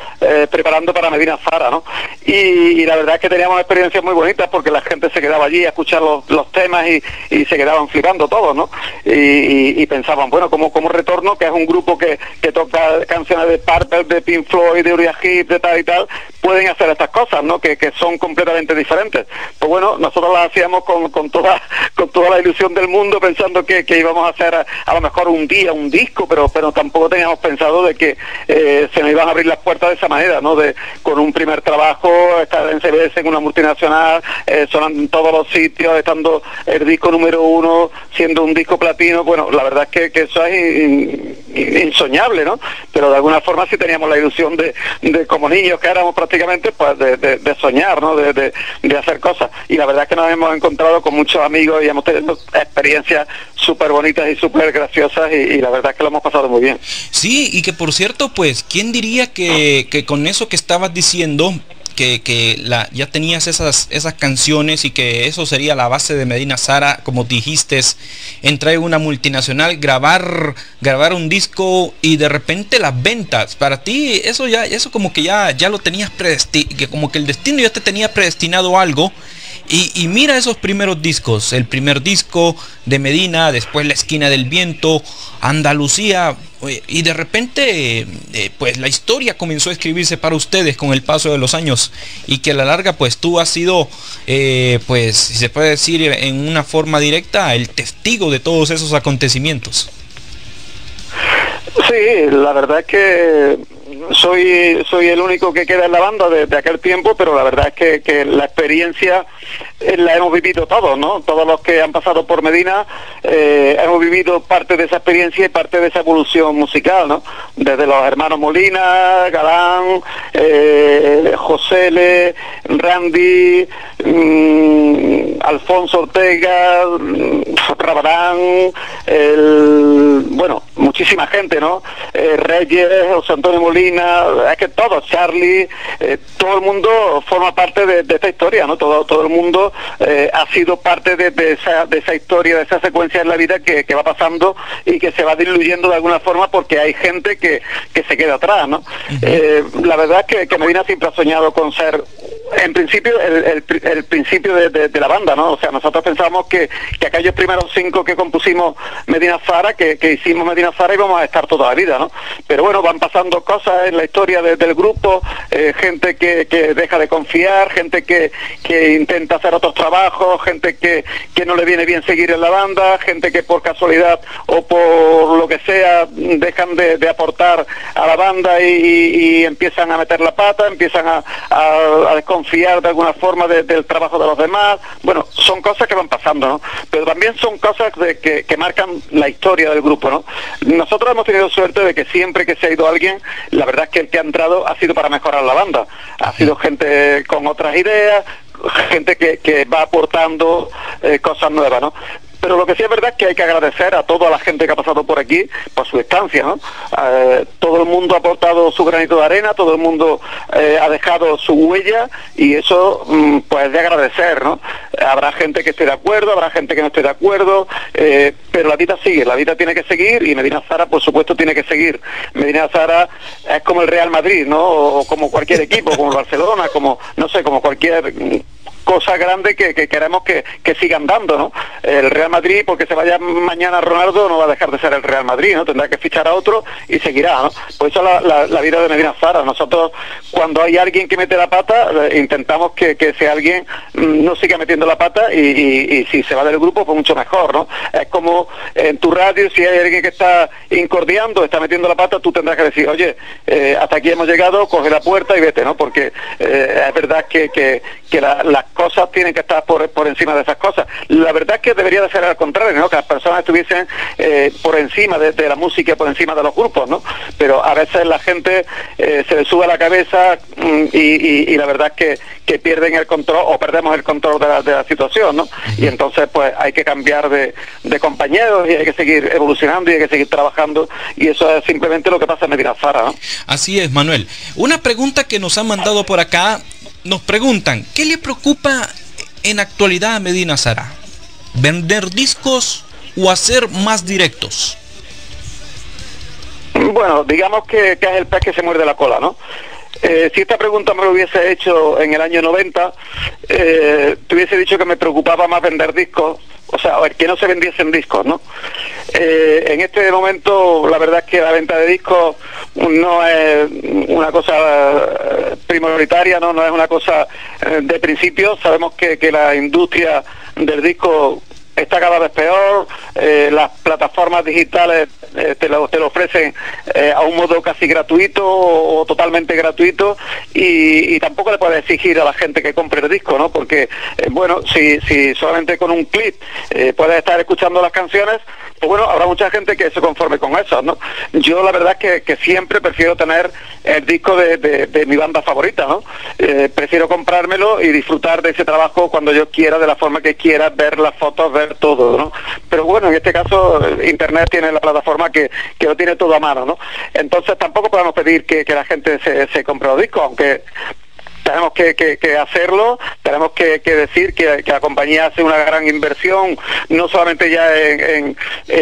preparando para Medina Azahara, ¿no? Y la verdad es que teníamos experiencias muy bonitas porque la gente se quedaba allí a escuchar los temas y se quedaban flipando todos, ¿no? Y pensaban, bueno, como Retorno, que es un grupo que toca canciones de Purple, de Pink Floyd, de Uriah Heep, de tal y tal, pueden hacer estas cosas, ¿no? Que son completamente diferentes. Pues bueno, nosotros las hacíamos con toda la ilusión del mundo, pensando que íbamos a hacer a lo mejor un día un disco, pero tampoco teníamos pensado de que se nos iban a abrir las puertas de esa manera, ¿no? Con un primer trabajo, estar en CBS, en una multinacional, sonando en todos los sitios, estando el disco número 1, siendo un disco platino. Bueno, la verdad es que eso es insoñable, ¿no? Pero de alguna forma sí teníamos la ilusión de como niños que éramos prácticamente, pues de soñar, ¿no? De hacer cosas. Y la verdad es que nos hemos encontrado con muchos amigos y hemos tenido experiencias súper bonitas y súper graciosas y la verdad es que lo hemos pasado muy bien. Sí, y que por cierto, pues, ¿quién diría que con eso que estabas diciendo, que ya tenías esas canciones y que eso sería la base de Medina Azahara, como dijiste, entrar en una multinacional, grabar un disco y de repente las ventas, para ti eso como que ya lo tenías predestinado, como que el destino ya te tenía predestinado algo? Y mira esos primeros discos, el primer disco de Medina, después La Esquina del Viento, Andalucía, y de repente pues la historia comenzó a escribirse para ustedes con el paso de los años, y que a la larga pues tú has sido pues, si se puede decir en una forma directa, el testigo de todos esos acontecimientos. Sí, la verdad es que soy el único que queda en la banda de aquel tiempo, pero la verdad es que la experiencia la hemos vivido todos, ¿no? Todos los que han pasado por Medina hemos vivido parte de esa experiencia y parte de esa evolución musical, ¿no? Desde los hermanos Molina, Galán, Josele, Randy, Alfonso Ortega, Rabarán, bueno, muchísima gente, ¿no? Reyes, José Antonio Molina, es que todos, Charlie, todo el mundo forma parte de esta historia, ¿no? Todo el mundo ha sido parte de esa historia, de esa secuencia en la vida que va pasando y que se va diluyendo de alguna forma porque hay gente que se queda atrás, ¿no? Uh-huh. La verdad es que Medina siempre ha soñado con ser, en principio, el principio de la banda, ¿no? O sea, nosotros pensamos que aquellos primeros 5 que compusimos Medina Azahara, que hicimos Medina Azahara, íbamos a estar toda la vida, ¿no? Pero bueno, van pasando cosas en la historia del grupo, gente que deja de confiar, gente que intenta hacer otros trabajos, gente que no le viene bien seguir en la banda, gente que por casualidad o por lo que sea dejan de aportar a la banda y empiezan a meter la pata, empiezan a desconfiar de alguna forma del trabajo de los demás. Bueno, son cosas que van pasando, ¿no? Pero también son cosas que marcan la historia del grupo, ¿no? Nosotros hemos tenido suerte de que siempre que se ha ido alguien, la verdad es que el que ha entrado ha sido para mejorar la banda, ha sido gente con otras ideas, gente que va aportando cosas nuevas, ¿no? Pero lo que sí es verdad es que hay que agradecer a toda la gente que ha pasado por aquí por su estancia, ¿no? Todo el mundo ha aportado su granito de arena, todo el mundo ha dejado su huella y eso pues es de agradecer, ¿no? Habrá gente que esté de acuerdo, habrá gente que no esté de acuerdo, pero la vida sigue, la vida tiene que seguir y Medina Azahara por supuesto tiene que seguir. Medina Azahara es como el Real Madrid, ¿no? O como cualquier equipo, como el Barcelona, como, no sé, como cualquier cosa grande que queremos que siga andando, ¿no? El Real Madrid, porque se vaya mañana Ronaldo, no va a dejar de ser el Real Madrid, ¿no? Tendrá que fichar a otro y seguirá, ¿no? Por eso la vida de Medina Azahara. Nosotros, cuando hay alguien que mete la pata, intentamos que ese alguien no siga metiendo la pata y si se va del grupo, pues mucho mejor, ¿no? Es como en tu radio, si hay alguien que está incordiando, está metiendo la pata, tú tendrás que decir, oye, hasta aquí hemos llegado, coge la puerta y vete, ¿no? Porque es verdad que las cosas tienen que estar por encima de esas cosas. La verdad es que debería de ser al contrario, ¿no? Que las personas estuviesen por encima de la música, por encima de los grupos, ¿no? Pero a veces la gente se le sube a la cabeza y la verdad es que pierden el control o perdemos el control de la situación, ¿no? Y entonces pues hay que cambiar de compañeros y hay que seguir evolucionando y hay que seguir trabajando y eso es simplemente lo que pasa en Medina Azahara, ¿no? Así es, Manuel. Una pregunta que nos han mandado por acá. Nos preguntan, ¿qué le preocupa en Actualidad Medina Azahara. ¿Vender discos o hacer más directos? Bueno, digamos que es el pez que se muerde la cola, ¿no? Si esta pregunta me lo hubiese hecho en el año 90, te hubiese dicho que me preocupaba más vender discos, o sea, a ver, que no se vendiesen discos, ¿no? En este momento, la verdad es que la venta de discos no es una cosa prioritaria, ¿no? No es una cosa de principio. Sabemos que la industria del disco está cada vez peor, las plataformas digitales te lo ofrecen a un modo casi gratuito o totalmente gratuito, y tampoco le puedes exigir a la gente que compre el disco, ¿no? Porque, bueno, si solamente con un clip puedes estar escuchando las canciones, pues bueno, habrá mucha gente que se conforme con eso, ¿no? Yo la verdad es que siempre prefiero tener el disco de mi banda favorita, ¿no? Prefiero comprármelo y disfrutar de ese trabajo cuando yo quiera, de la forma que quiera, ver las fotos, ver todo, ¿no? Pero bueno, en este caso Internet tiene la plataforma que lo tiene todo a mano, ¿no? Entonces tampoco podemos pedir que la gente se compre los discos, aunque tenemos que hacerlo, tenemos que decir que la compañía hace una gran inversión, no solamente ya en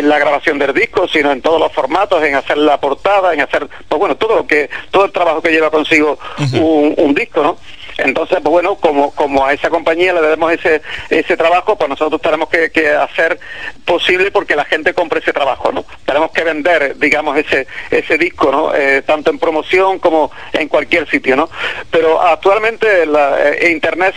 la grabación del disco, sino en todos los formatos, en hacer la portada, en hacer, pues bueno, todo el trabajo que lleva consigo un disco, ¿no? Entonces, pues bueno, como a esa compañía le debemos ese trabajo, pues nosotros tenemos que hacer posible porque la gente compre ese trabajo, ¿no? Tenemos que vender, digamos, ese disco, ¿no? Tanto en promoción como en cualquier sitio, ¿no? Pero actualmente Internet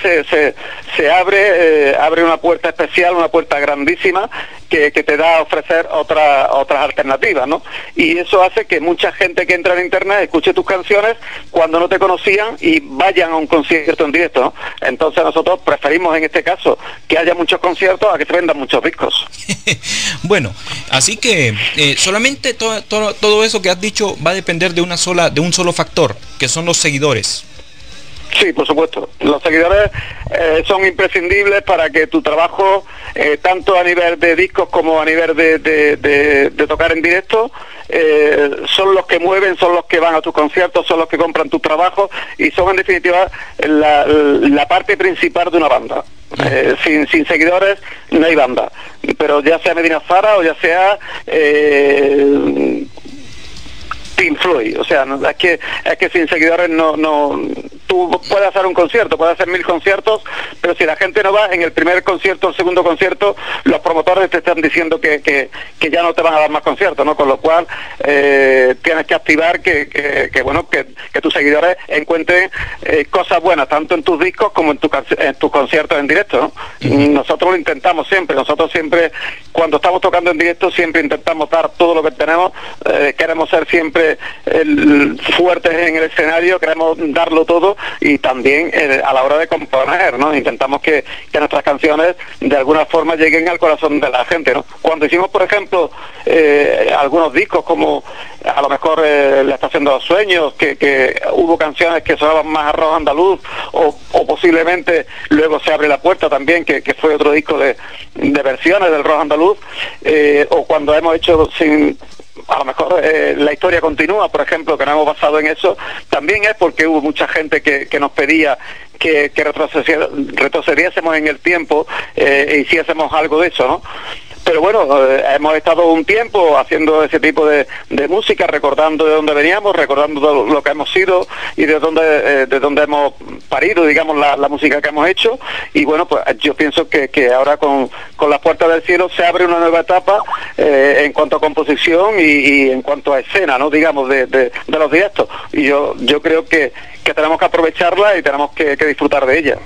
se abre, abre una puerta especial, una puerta grandísima que te da a ofrecer otras alternativas, ¿no? Y eso hace que mucha gente que entra en Internet escuche tus canciones cuando no te conocían y vayan a un concierto en directo, ¿no? Entonces nosotros preferimos en este caso que haya muchos conciertos a que se vendan muchos discos. Bueno, así que solamente todo eso que has dicho va a depender de un solo factor, que son los seguidores. Sí, por supuesto. Los seguidores son imprescindibles para que tu trabajo, tanto a nivel de discos como a nivel de tocar en directo, son los que mueven, son los que van a tus conciertos, son los que compran tus trabajos y son en definitiva la parte principal de una banda. Sin seguidores no hay banda. Pero ya sea Medina Azahara o ya sea Pink Floyd, o sea, es que sin seguidores no tú puedes hacer un concierto, puedes hacer 1000 conciertos, pero si la gente no va en el primer concierto, el segundo concierto, los promotores te están diciendo que ya no te van a dar más conciertos, ¿no? Con lo cual tienes que activar que tus seguidores encuentren cosas buenas, tanto en tus discos como en tus conciertos en directo, ¿no? Nosotros lo intentamos siempre, cuando estamos tocando en directo siempre intentamos dar todo lo que tenemos, queremos ser siempre fuertes en el escenario, queremos darlo todo, y también a la hora de componer, ¿no? Intentamos que nuestras canciones de alguna forma lleguen al corazón de la gente, ¿no? Cuando hicimos, por ejemplo, algunos discos como a lo mejor La Estación de los Sueños, que hubo canciones que sonaban más a rock andaluz, o posiblemente Luego se abre la puerta también, que fue otro disco de versiones del rock andaluz, o cuando hemos hecho a lo mejor La Historia Continúa, por ejemplo, que no hemos basado en eso, también es porque hubo mucha gente que nos pedía que retrocediésemos en el tiempo e hiciésemos algo de eso, ¿no? Pero bueno, hemos estado un tiempo haciendo ese tipo de música, recordando de dónde veníamos, recordando lo que hemos sido y de dónde hemos parido, digamos, la música que hemos hecho. Y bueno, pues yo pienso que ahora con Las Puertas del Cielo se abre una nueva etapa en cuanto a composición y en cuanto a escena, ¿no? Digamos, de los directos. Y yo creo que tenemos que aprovecharla y tenemos que disfrutar de ella.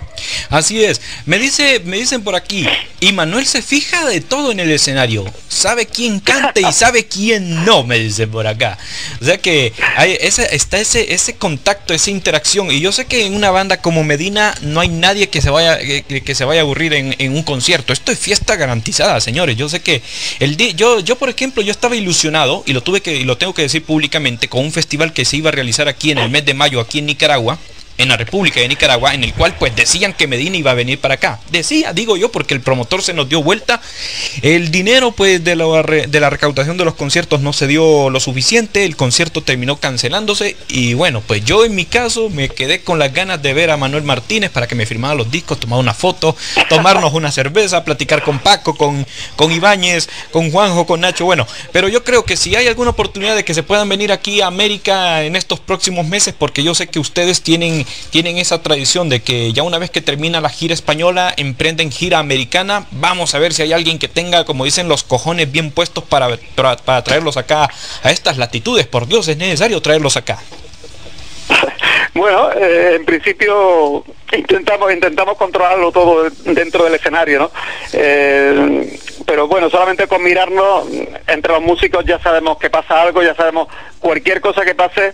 Así es. Me dicen por aquí, y Manuel se fija de todo en el escenario, sabe quién canta y sabe quién no, me dicen por acá. O sea que hay ese contacto, esa interacción, y yo sé que en una banda como Medina no hay nadie que se vaya a aburrir en un concierto. Esto es fiesta garantizada, señores. Yo sé que yo por ejemplo, yo estaba ilusionado, y lo tengo que decir públicamente, con un festival que se iba a realizar aquí en el mes de mayo, aquí en Nicaragua, en la República de Nicaragua, en el cual pues decían que Medina iba a venir para acá. Decía, digo yo, porque el promotor se nos dio vuelta. El dinero pues de la recaudación de los conciertos no se dio lo suficiente, el concierto terminó cancelándose. Y bueno, pues yo en mi caso me quedé con las ganas de ver a Manuel Martínez para que me firmara los discos, tomar una foto, tomarnos una cerveza, platicar con Paco, con Ibáñez, con Juanjo, con Nacho. Bueno, pero yo creo que si hay alguna oportunidad de que se puedan venir aquí a América en estos próximos meses, porque yo sé que ustedes tienen esa tradición de que ya una vez que termina la gira española emprenden gira americana. Vamos a ver si hay alguien que tenga, como dicen, los cojones bien puestos para traerlos acá a estas latitudes. Por Dios, es necesario traerlos acá. Bueno, en principio intentamos controlarlo todo dentro del escenario, ¿no? Pero bueno, solamente con mirarnos entre los músicos ya sabemos que pasa algo, ya sabemos cualquier cosa que pase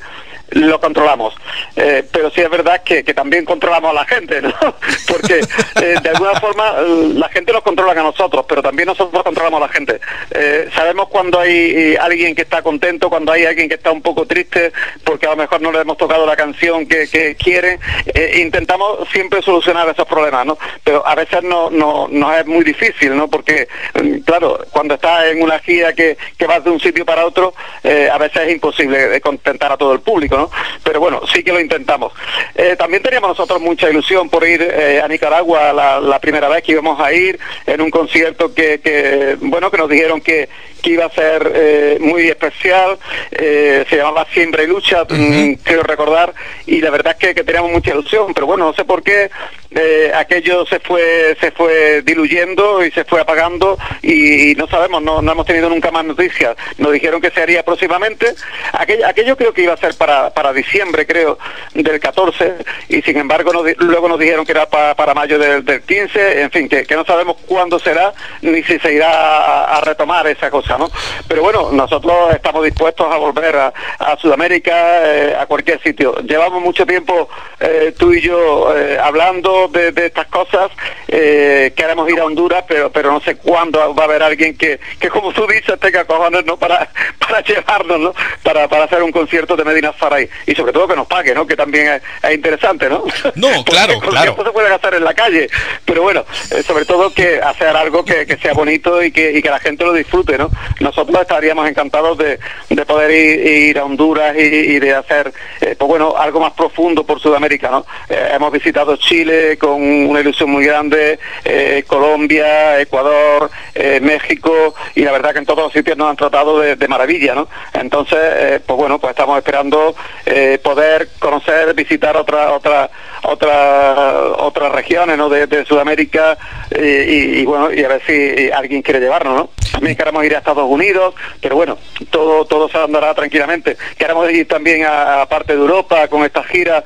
lo controlamos, pero sí es verdad que también controlamos a la gente, ¿no? Porque de alguna forma la gente nos controla a nosotros, pero también nosotros controlamos a la gente. Sabemos cuando hay alguien que está contento, cuando hay alguien que está un poco triste porque a lo mejor no le hemos tocado la canción que quieren. Intentamos siempre solucionar esos problemas, ¿no? Pero a veces no es muy difícil, ¿no? Porque claro, cuando estás en una gira que vas de un sitio para otro, a veces es imposible contentar a todo el público, ¿no? Pero bueno, sí que lo intentamos. También teníamos nosotros mucha ilusión por ir a Nicaragua la primera vez que íbamos a ir, en un concierto que nos dijeron que iba a ser muy especial, se llamaba Siembra y Lucha, creo recordar, y la verdad es que teníamos mucha ilusión, pero bueno, no sé por qué aquello se fue diluyendo y se fue apagando y no sabemos, no hemos tenido nunca más noticias. Nos dijeron que se haría próximamente, aquello creo que iba a ser para diciembre, creo, del 14, y sin embargo luego nos dijeron que era para mayo del 15, en fin, que no sabemos cuándo será, ni si se irá a retomar esa cosa, ¿no? Pero bueno, nosotros estamos dispuestos a volver a Sudamérica, a cualquier sitio. Llevamos mucho tiempo tú y yo hablando de estas cosas, queremos ir a Honduras, pero no sé cuándo va a haber alguien que como tú dices, tenga cojones, ¿no? Para llevarnos, ¿no? Para hacer un concierto de Medina Azahara y sobre todo que nos pague, ¿no? Que también es interesante, ¿no? No, claro, claro. Esto se puede gastar en la calle, pero bueno, sobre todo que hacer algo que sea bonito y que la gente lo disfrute, ¿no? Nosotros estaríamos encantados de poder ir a Honduras y de hacer, pues bueno, algo más profundo por Sudamérica, ¿no? Hemos visitado Chile con una ilusión muy grande, Colombia, Ecuador, México, y la verdad que en todos los sitios nos han tratado de maravilla, ¿no? Entonces, pues bueno, pues estamos esperando poder conocer, visitar otras regiones, ¿no? de Sudamérica, y bueno, y a ver si alguien quiere llevarnos, ¿no? También queremos ir a Estados Unidos, pero bueno, todo se andará tranquilamente. Queremos ir también a parte de Europa con estas giras,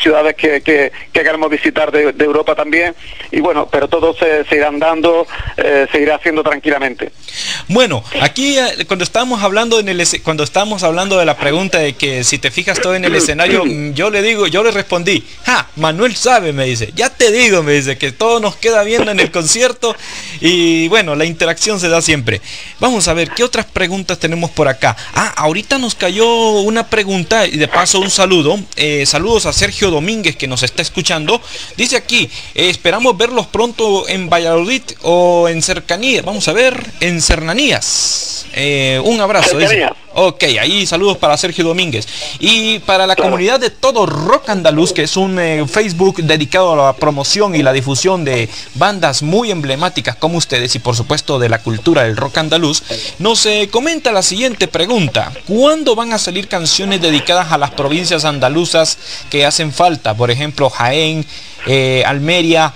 ciudades que queremos visitar de Europa también, y bueno, pero todo se irá andando, se irá haciendo tranquilamente. Bueno, aquí cuando estábamos hablando de la pregunta de que si te fijas todo en el escenario, yo le respondí, ja, Manuel sabe, me dice, ya te digo, me dice, que todo nos queda bien en el concierto, y bueno, la interacción se da siempre. Vamos a ver, ¿qué otras preguntas tenemos por acá? Ah, ahorita nos cayó una pregunta, y de paso un saludo, saludos a Sergio Domínguez que nos está escuchando, dice aquí, esperamos verlos pronto en Valladolid o en cercanías, vamos a ver, en Cernanías, un abrazo, dice. Ok, ahí saludos para Sergio Domínguez. Y para la comunidad de Todo Rock Andaluz, que es un Facebook dedicado a la promoción y la difusión de bandas muy emblemáticas como ustedes y por supuesto de la cultura del rock andaluz, nos comenta la siguiente pregunta. ¿Cuándo van a salir canciones dedicadas a las provincias andaluzas que hacen falta? Por ejemplo, Jaén, Almería,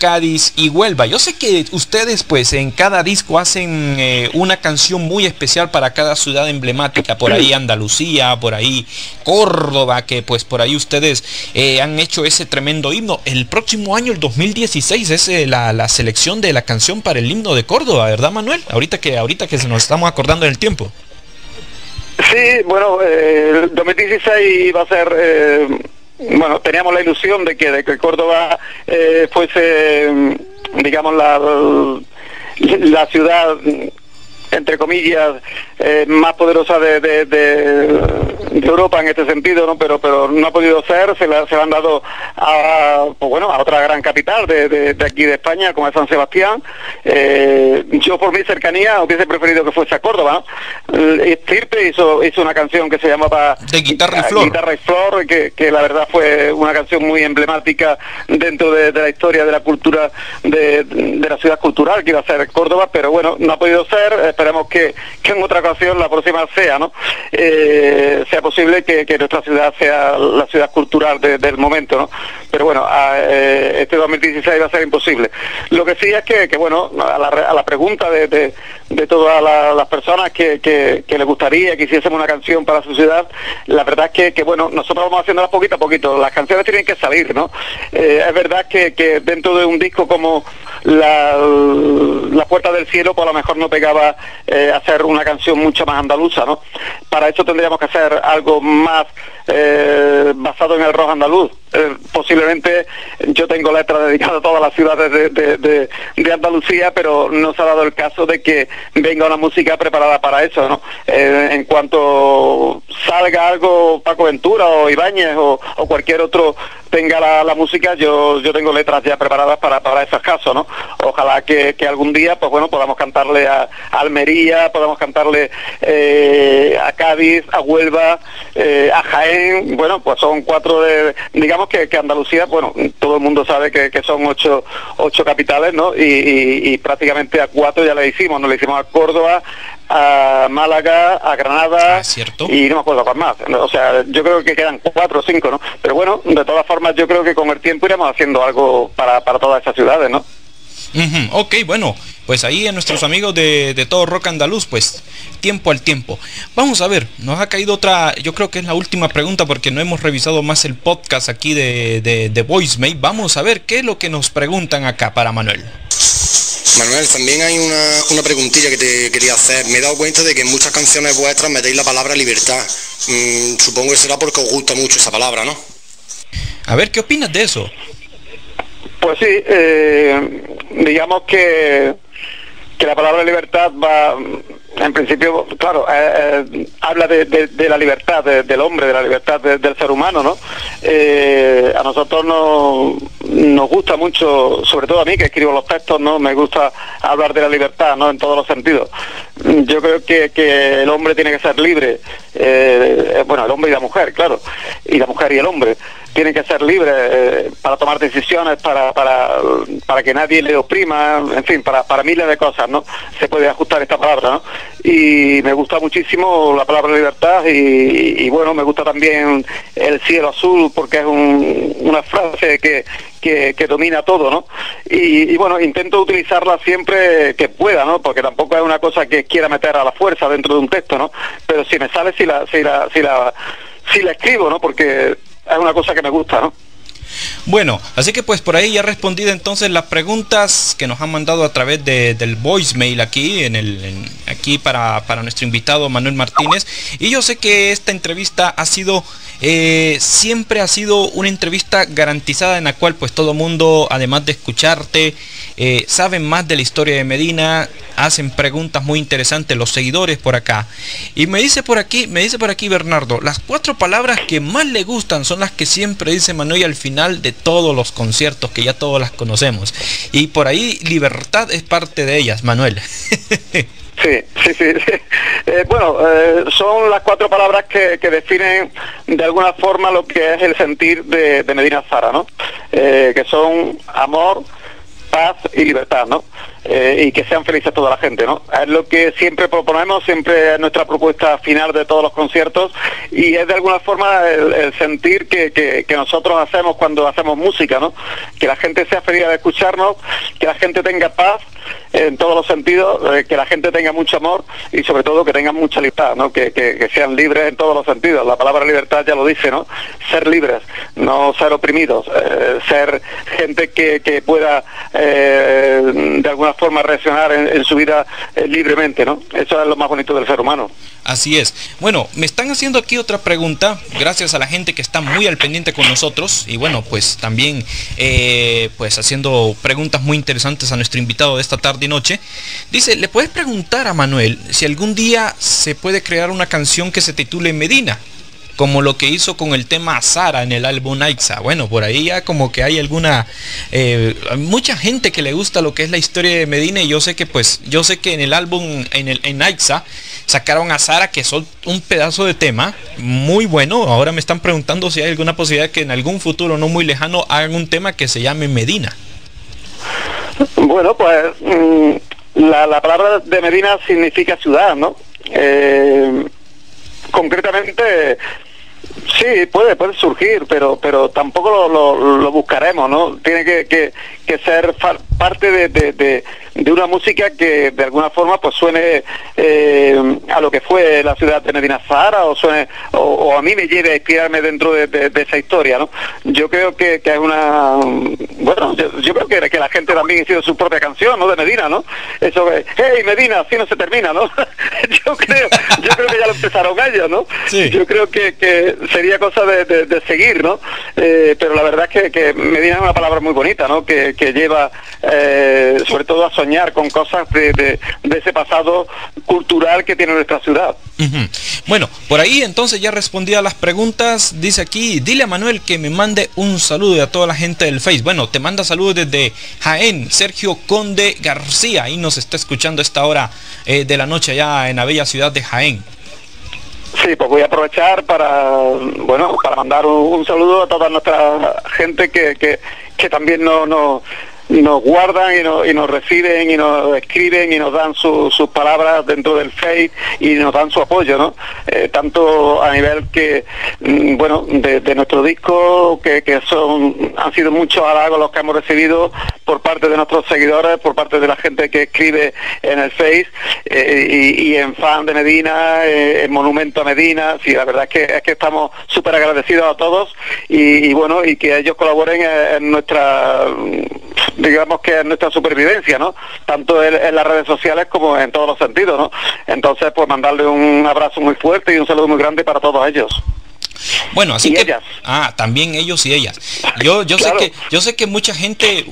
Cádiz y Huelva. Yo sé que ustedes pues en cada disco hacen una canción muy especial para cada ciudad emblemática. Por ahí Andalucía, por ahí Córdoba, que pues por ahí ustedes han hecho ese tremendo himno. El próximo año, el 2016, es la selección de la canción para el himno de Córdoba, ¿verdad, Manuel? Ahorita que se nos estamos acordando del tiempo. Sí, bueno, el 2016 va a ser... bueno, teníamos la ilusión de que Córdoba fuese, digamos, la ciudad entre comillas, más poderosa de Europa en este sentido, ¿no? Pero no ha podido ser, se la han dado a, pues bueno, a otra gran capital de aquí de España, como es San Sebastián. Yo por mi cercanía hubiese preferido que fuese a Córdoba, ¿no? Estirpe hizo una canción que se llamaba De Guitarra y Flor, que la verdad fue una canción muy emblemática dentro de la historia de la cultura de la ciudad cultural que iba a ser Córdoba, pero bueno, no ha podido ser. Esperemos que en otra ocasión, la próxima sea, ¿no? Sea posible que nuestra ciudad sea la ciudad cultural del momento, ¿no? Pero bueno, este 2016 va a ser imposible. Lo que sí es que bueno, a la pregunta de todas las personas que les gustaría que hiciésemos una canción para su ciudad, la verdad es que bueno, nosotros vamos haciéndolas poquito a poquito. Las canciones tienen que salir, ¿no? Es verdad que dentro de un disco como Las Puertas del Cielo, pues a lo mejor no pegaba hacer una canción mucho más andaluza, ¿no? Para eso tendríamos que hacer algo más basado en el rock andaluz. Posiblemente yo tengo letras dedicadas a todas las ciudades de Andalucía, pero no se ha dado el caso de que venga una música preparada para eso, ¿no? En cuanto salga algo, Paco Ventura o Ibáñez o cualquier otro tenga la música, yo tengo letras ya preparadas para esos casos, ¿no? Ojalá que algún día, pues bueno, podamos cantarle a Almería, podamos cantarle a Cádiz, a Huelva, a Jaén. Bueno, pues son cuatro digamos que Andalucía, bueno, todo el mundo sabe que son ocho capitales, ¿no? Y prácticamente a cuatro ya le hicimos, ¿no? Le hicimos a Córdoba, a Málaga, a Granada, ¿cierto? Y no me acuerdo cuál más, ¿no? O sea, yo creo que quedan 4 o 5, ¿no? Pero bueno, de todas formas, yo creo que con el tiempo iremos haciendo algo para todas esas ciudades, ¿no? Ok, bueno, pues ahí a nuestros amigos de todo rock andaluz, pues tiempo al tiempo. Vamos a ver, nos ha caído otra, yo creo que es la última pregunta porque no hemos revisado más el podcast aquí de Voicemail. Vamos a ver qué es lo que nos preguntan acá para Manuel. Manuel, también hay una preguntilla que te quería hacer. Me he dado cuenta de que en muchas canciones vuestras metéis la palabra libertad. Supongo que será porque os gusta mucho esa palabra, ¿no? A ver, ¿qué opinas de eso? Pues sí, digamos que la palabra libertad va, en principio, claro, habla de la libertad del hombre, de la libertad del ser humano, ¿no? A nosotros nos gusta mucho, sobre todo a mí que escribo los textos, ¿no? Me gusta hablar de la libertad, ¿no? En todos los sentidos. Yo creo que el hombre tiene que ser libre, bueno, el hombre y la mujer, claro, y la mujer y el hombre. Tienen que ser libres para tomar decisiones, para que nadie le oprima, en fin, para miles de cosas, ¿no? Se puede ajustar esta palabra, ¿no? Y me gusta muchísimo la palabra libertad y bueno, me gusta también el cielo azul porque es una frase que domina todo, ¿no? Y bueno, intento utilizarla siempre que pueda, ¿no? Porque tampoco es una cosa que quiera meter a la fuerza dentro de un texto, ¿no? Pero si me sale, si la escribo, ¿no? Porque es una cosa que me gusta, ¿no? Bueno, así que pues por ahí ya respondida entonces las preguntas que nos han mandado a través del voicemail aquí, aquí para nuestro invitado Manuel Martínez. Y yo sé que esta entrevista ha sido, siempre ha sido una entrevista garantizada en la cual pues todo mundo, además de escucharte, saben más de la historia de Medina, hacen preguntas muy interesantes los seguidores por acá. Y me dice por aquí Bernardo, las 4 palabras que más le gustan son las que siempre dice Manuel al final de todos los conciertos, que ya todos las conocemos. Y por ahí libertad es parte de ellas, Manuel. Sí. Bueno, son las 4 palabras que definen de alguna forma lo que es el sentir de Medina Azahara, ¿no? Que son amor, paz y libertad, ¿no? Y que sean felices toda la gente, ¿no? Es lo que siempre proponemos, siempre es nuestra propuesta final de todos los conciertos y es de alguna forma el sentir que nosotros hacemos cuando hacemos música, ¿no? Que la gente sea feliz de escucharnos, que la gente tenga paz en todos los sentidos, que la gente tenga mucho amor y sobre todo que tengan mucha libertad, ¿no? Que sean libres en todos los sentidos. La palabra libertad ya lo dice, ¿no? Ser libres, no ser oprimidos, ser gente que pueda de alguna forma reaccionar en su vida libremente, ¿no? Eso es lo más bonito del ser humano. Así es. Bueno, me están haciendo aquí otra pregunta, gracias a la gente que está muy al pendiente con nosotros y bueno, pues también pues haciendo preguntas muy interesantes a nuestro invitado de esta tarde y noche. Dice, ¿le puedes preguntar a Manuel si algún día se puede crear una canción que se titule Medina? Como lo que hizo con el tema Azahara en el álbum Aixa. Bueno, por ahí ya como que hay alguna mucha gente que le gusta lo que es la historia de Medina, y yo sé que pues, yo sé que en el álbum, en Aixa, sacaron Azahara, que son un pedazo de tema muy bueno. Ahora me están preguntando si hay alguna posibilidad que en algún futuro no muy lejano hagan un tema que se llame Medina. Bueno, pues la palabra de Medina significa ciudad, ¿no? Concretamente, sí, puede surgir, pero tampoco lo buscaremos, ¿no? Tiene que ser parte de una música que de alguna forma pues suene a lo que fue la ciudad de Medina Azahara, o suene o a mí me lleve a inspirarme dentro de esa historia, ¿no? Yo creo que es una... Bueno, yo creo que la gente también ha sido su propia canción, ¿no? De Medina, ¿no? Eso de, hey, Medina, así no se termina, ¿no? yo creo que ya lo empezaron ellos, ¿no? Sí. Yo creo que sería cosa de seguir, ¿no? Pero la verdad es que Medina es una palabra muy bonita, ¿no? Que lleva sobre todo a soñar con cosas de ese pasado cultural que tiene nuestra ciudad. Uh-huh. Bueno, por ahí entonces ya respondí a las preguntas. Dice aquí, dile a Manuel que me mande un saludo a toda la gente del Face. Bueno, te manda saludos desde Jaén, Sergio Conde García, y nos está escuchando a esta hora de la noche allá en la bella ciudad de Jaén. Sí, pues voy a aprovechar para mandar un saludo a toda nuestra gente que también nos guardan y nos reciben y nos escriben y nos dan sus palabras dentro del Face y nos dan su apoyo, ¿no? Tanto a nivel que, de nuestro disco, que han sido muchos halagos los que hemos recibido por parte de nuestros seguidores, por parte de la gente que escribe en el Face y en Fan de Medina, en Monumento a Medina. Sí, la verdad es que estamos súper agradecidos a todos y que ellos colaboren en nuestra... digamos que es nuestra supervivencia, ¿no? Tanto en las redes sociales como en todos los sentidos, ¿no? Entonces, pues mandarle un abrazo muy fuerte y un saludo muy grande para todos ellos. Bueno, así que ellas. Ah, también ellos y ellas. Yo claro. Sé que mucha gente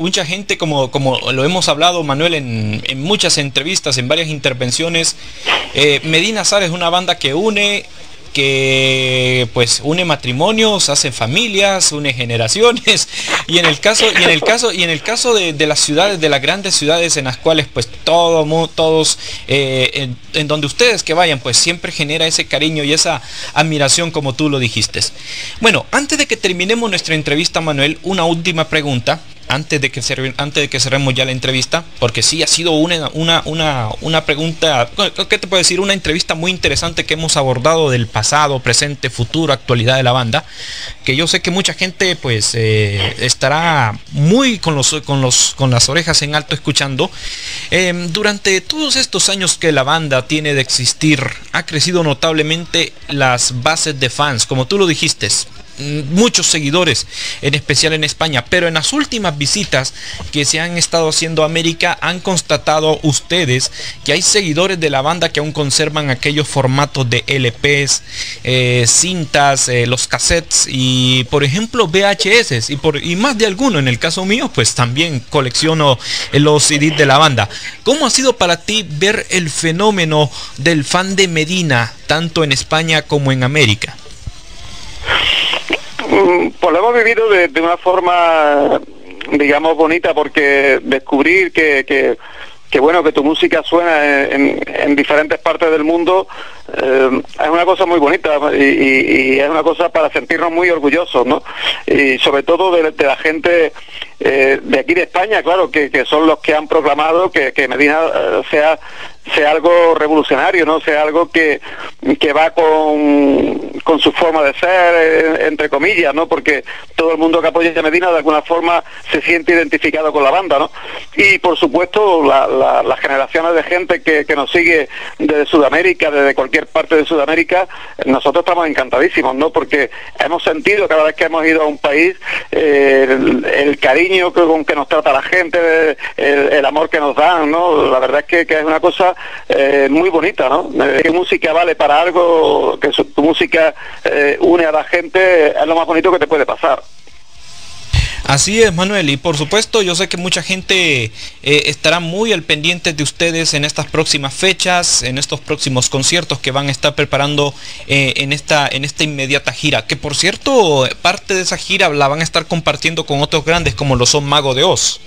como lo hemos hablado, Manuel, en muchas entrevistas, en varias intervenciones, Medina Azahara es una banda que une, que pues une matrimonios, hace familias, une generaciones, y en el caso de las ciudades, de las grandes ciudades en las cuales pues todos en donde ustedes que vayan pues siempre genera ese cariño y esa admiración, como tú lo dijiste. Bueno, antes de que terminemos nuestra entrevista, Manuel, una última pregunta antes de que cerremos ya la entrevista, porque sí ha sido una pregunta, ¿qué te puedo decir? Una entrevista muy interesante que hemos abordado del pasado, presente, futuro, actualidad de la banda, que yo sé que mucha gente pues estará muy con las orejas en alto escuchando. Durante todos estos años que la banda tiene de existir, ha crecido notablemente las bases de fans, como tú lo dijiste, muchos seguidores, en especial en España, pero en las últimas visitas que se han estado haciendo a América, han constatado ustedes que hay seguidores de la banda que aún conservan aquellos formatos de LPs, cintas, los cassettes y por ejemplo VHS y más de alguno. En el caso mío pues también colecciono los CDs de la banda. ¿Cómo ha sido para ti ver el fenómeno del fan de Medina tanto en España como en América? Pues lo hemos vivido de una forma, digamos, bonita, porque descubrir que tu música suena en diferentes partes del mundo es una cosa muy bonita y es una cosa para sentirnos muy orgullosos, ¿no? Y sobre todo de la gente de aquí de España, claro, que son los que han proclamado que Medina sea sea algo revolucionario, ¿no? Sea algo que va con su forma de ser, entre comillas, ¿no? Porque todo el mundo que apoya a Medina de alguna forma se siente identificado con la banda, ¿no? Y por supuesto las generaciones de gente que nos sigue desde Sudamérica, desde cualquier parte de Sudamérica, nosotros estamos encantadísimos, ¿no? Porque hemos sentido cada vez que hemos ido a un país el cariño con que nos trata la gente, el amor que nos dan, ¿no? La verdad es que es una cosa muy bonita, ¿no? Que música vale para algo, que tu música une a la gente, es lo más bonito que te puede pasar. Así es, Manuel, y por supuesto yo sé que mucha gente estará muy al pendiente de ustedes en estas próximas fechas, en estos próximos conciertos que van a estar preparando en esta inmediata gira, que por cierto, parte de esa gira la van a estar compartiendo con otros grandes como lo son Mago de Oz.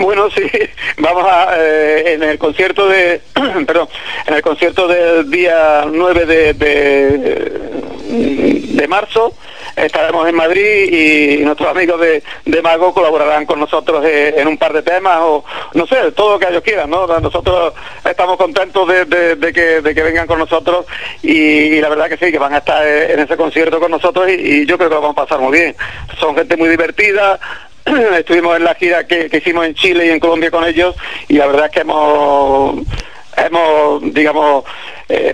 Bueno, sí, vamos a en el concierto de perdón, en el concierto del día 9 de marzo estaremos en Madrid y nuestros amigos de Mago colaborarán con nosotros en un par de temas, o no sé, todo lo que ellos quieran, ¿no? Nosotros estamos contentos de que vengan con nosotros y la verdad que sí, que van a estar en ese concierto con nosotros y yo creo que lo vamos a pasar muy bien. Son gente muy divertida. Estuvimos en la gira que hicimos en Chile y en Colombia con ellos y la verdad es que hemos digamos,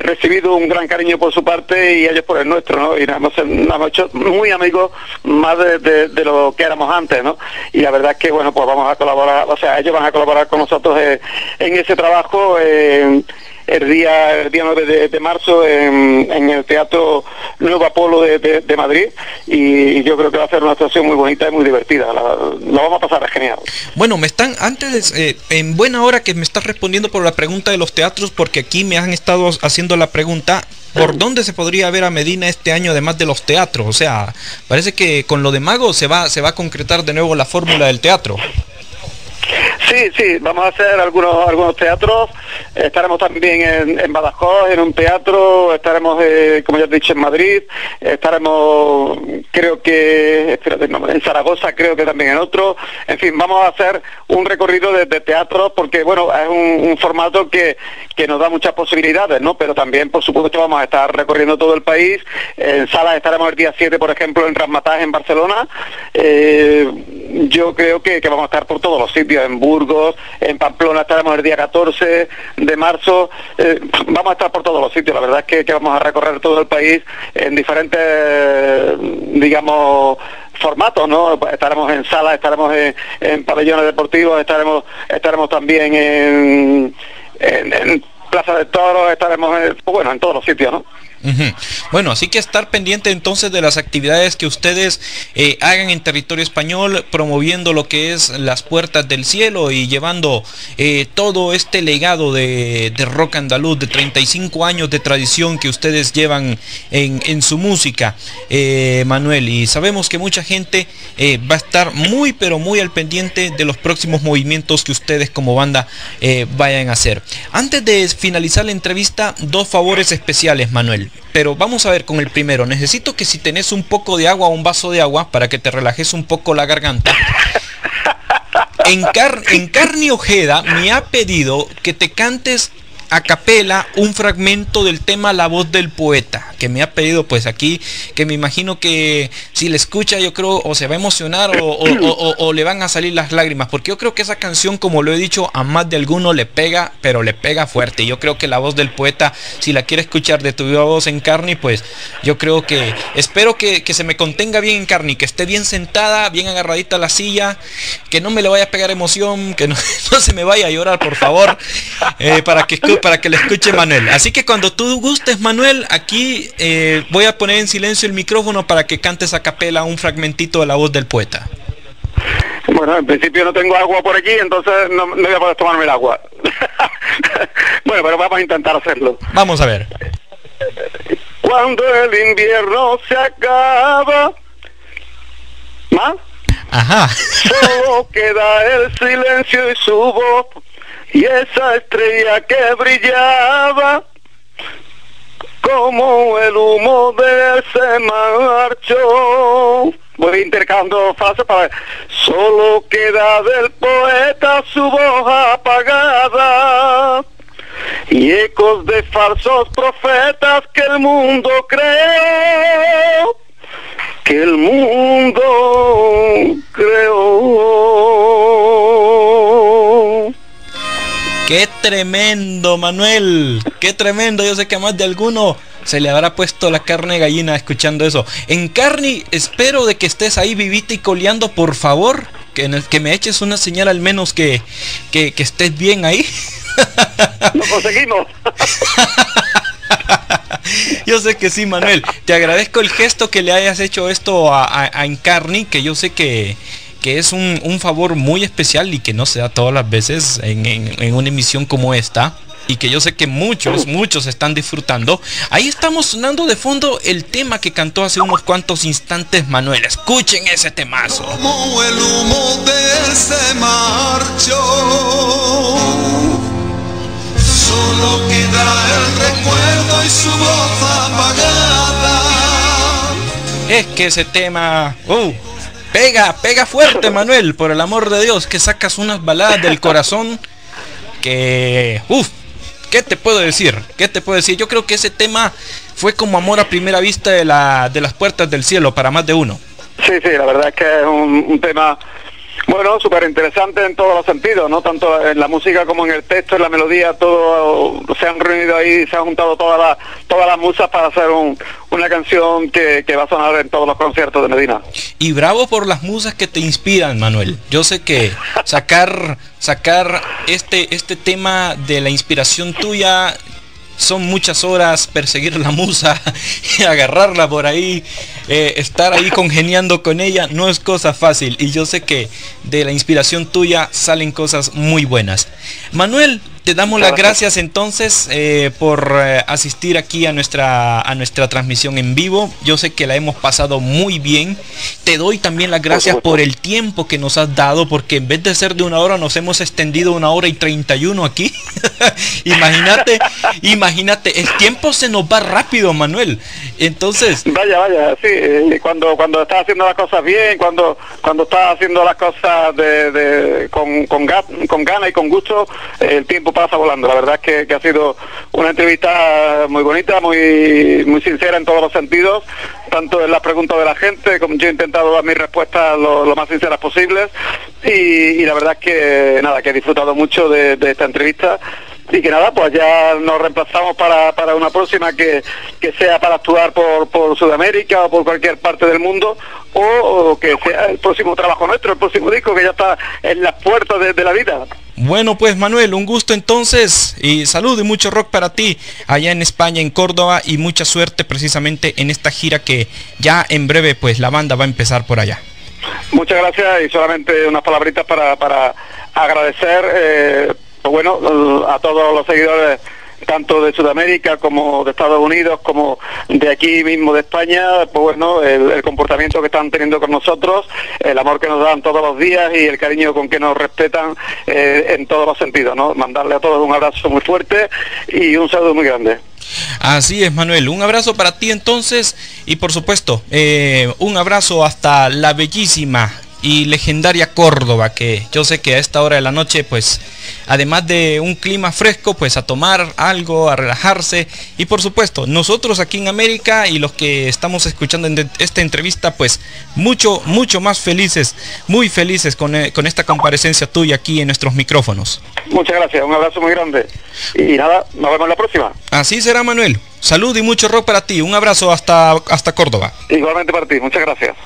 recibido un gran cariño por su parte y ellos por el nuestro, ¿no? Y nos hemos hecho muy amigos más de lo que éramos antes, ¿no? Y la verdad es que, bueno, pues vamos a colaborar, o sea, ellos van a colaborar con nosotros en ese trabajo el día 9 de marzo en el Teatro Nuevo Apolo de Madrid y yo creo que va a ser una actuación muy bonita y muy divertida, la vamos a pasar genial. Bueno, me están, antes, en buena hora que me estás respondiendo por la pregunta de los teatros, porque aquí me han estado haciendo la pregunta, ¿por dónde se podría ver a Medina este año además de los teatros? O sea, parece que con lo de Mago se va a concretar de nuevo la fórmula del teatro. Sí, vamos a hacer algunos teatros, estaremos también en Badajoz, en un teatro, estaremos, como ya he dicho, en Madrid, estaremos, creo que, espérate, no, en Zaragoza, creo que también en otro, en fin, vamos a hacer un recorrido de teatros, porque, bueno, es un formato que nos da muchas posibilidades, ¿no? Pero también, por supuesto, vamos a estar recorriendo todo el país, en salas estaremos el día 7, por ejemplo, en Ramataz, en Barcelona, yo creo que vamos a estar por todos los sitios, en Burgos, en Pamplona estaremos el día 14 de marzo, vamos a estar por todos los sitios, la verdad es que vamos a recorrer todo el país en diferentes, digamos, formatos, ¿no? Estaremos en salas, estaremos en pabellones deportivos, estaremos también en Plaza de Toros, estaremos en todos los sitios, ¿no? Uh-huh. Bueno, así que estar pendiente entonces de las actividades que ustedes hagan en territorio español, promoviendo lo que es Las Puertas del Cielo y llevando todo este legado de rock andaluz, de 35 años de tradición que ustedes llevan en su música, Manuel, y sabemos que mucha gente va a estar muy pero muy al pendiente de los próximos movimientos que ustedes como banda vayan a hacer. Antes de finalizar la entrevista, dos favores especiales, Manuel. Pero vamos a ver con el primero. Necesito que si tenés un poco de agua, un vaso de agua, para que te relajes un poco la garganta. Encarni Ojeda me ha pedido que te cantes a capela un fragmento del tema La Voz del Poeta, que me ha pedido pues aquí, que me imagino que si le escucha yo creo o se va a emocionar o le van a salir las lágrimas, porque yo creo que esa canción, como lo he dicho, a más de alguno le pega, pero le pega fuerte. Yo creo que La Voz del Poeta, si la quiere escuchar de tu voz, Encarni, pues yo creo que, espero que se me contenga bien, Encarni, que esté bien sentada, bien agarradita a la silla, que no me le vaya a pegar emoción, que no se me vaya a llorar, por favor, para que le escuche Manuel. Así que cuando tú gustes, Manuel, aquí voy a poner en silencio el micrófono para que cantes a capela un fragmentito de La Voz del Poeta. Bueno, en principio no tengo agua por aquí, entonces no voy a poder tomarme el agua. Bueno, pero vamos a intentar hacerlo. Vamos a ver. Cuando el invierno se acaba, ¿más? Ajá. Solo queda el silencio y su voz. Y esa estrella que brillaba como el humo de ese marchó. Voy intercambiando frases para ver. Solo queda del poeta su voz apagada. y ecos de falsos profetas que el mundo creó, que el mundo creó. ¡Qué tremendo, Manuel! ¡Qué tremendo! Yo sé que a más de alguno se le habrá puesto la carne de gallina escuchando eso. Encarni, espero de que estés ahí vivita y coleando, por favor. Que me eches una señal al menos que estés bien ahí. ¡Lo conseguimos! Yo sé que sí, Manuel. Te agradezco el gesto que le hayas hecho esto a Encarni, que yo sé que es un favor muy especial y que no se da todas las veces en una emisión como esta. Y que yo sé que muchos están disfrutando. Ahí estamos sonando de fondo el tema que cantó hace unos cuantos instantes Manuel. Escuchen ese temazo. Como el humo de ese marchó, solo queda el recuerdo y su voz apagada. Es que ese tema... pega fuerte, Manuel, por el amor de Dios, que sacas unas baladas del corazón que... ¿Qué te puedo decir? ¿Qué te puedo decir? Yo creo que ese tema fue como amor a primera vista de Las Puertas del Cielo para más de uno. Sí, la verdad es que es un tema... Bueno, súper interesante en todos los sentidos, ¿no? Tanto en la música como en el texto, en la melodía, todo se han reunido ahí, se han juntado todas las musas para hacer una canción que va a sonar en todos los conciertos de Medina. Y bravo por las musas que te inspiran, Manuel. Yo sé que sacar este tema de la inspiración tuya son muchas horas, perseguir la musa, agarrarla por ahí, estar ahí congeniando con ella, no es cosa fácil. Y yo sé que de la inspiración tuya salen cosas muy buenas. Manuel, te damos las gracias entonces por asistir aquí a nuestra transmisión en vivo. Yo sé que la hemos pasado muy bien. Te doy también las gracias por el tiempo que nos has dado, porque en vez de ser de una hora nos hemos extendido 1 hora y 31 aquí. Imagínate, el tiempo se nos va rápido, Manuel. Entonces... Vaya, sí. Cuando estás haciendo las cosas bien, cuando estás haciendo las cosas con ganas y con gusto, el tiempo pasa volando. La verdad es que ha sido una entrevista muy bonita, muy sincera en todos los sentidos, tanto en las preguntas de la gente, como yo he intentado dar mis respuestas lo más sinceras posibles, y la verdad es que nada, que he disfrutado mucho de esta entrevista. Y que nada, pues ya nos reemplazamos para una próxima que sea para actuar por Sudamérica o por cualquier parte del mundo, o que sea el próximo trabajo nuestro, el próximo disco que ya está en las puertas de la vida. Bueno, pues Manuel, un gusto entonces, y salud y mucho rock para ti allá en España, en Córdoba, y mucha suerte precisamente en esta gira que ya en breve pues la banda va a empezar por allá. Muchas gracias, y solamente unas palabritas para agradecer bueno, a todos los seguidores tanto de Sudamérica como de Estados Unidos como de aquí mismo de España, pues bueno, el comportamiento que están teniendo con nosotros, el amor que nos dan todos los días y el cariño con que nos respetan en todos los sentidos, ¿no? Mandarle a todos un abrazo muy fuerte y un saludo muy grande. Así es, Manuel, un abrazo para ti entonces, y por supuesto un abrazo hasta la bellísima y legendaria Córdoba, que yo sé que a esta hora de la noche, pues además de un clima fresco, pues a tomar algo, a relajarse, y por supuesto, nosotros aquí en América y los que estamos escuchando en esta entrevista, pues mucho más felices, muy felices con esta comparecencia tuya aquí en nuestros micrófonos. Muchas gracias, un abrazo muy grande, y nada, nos vemos la próxima. Así será, Manuel, salud y mucho rock para ti, un abrazo hasta Córdoba. Igualmente para ti, muchas gracias.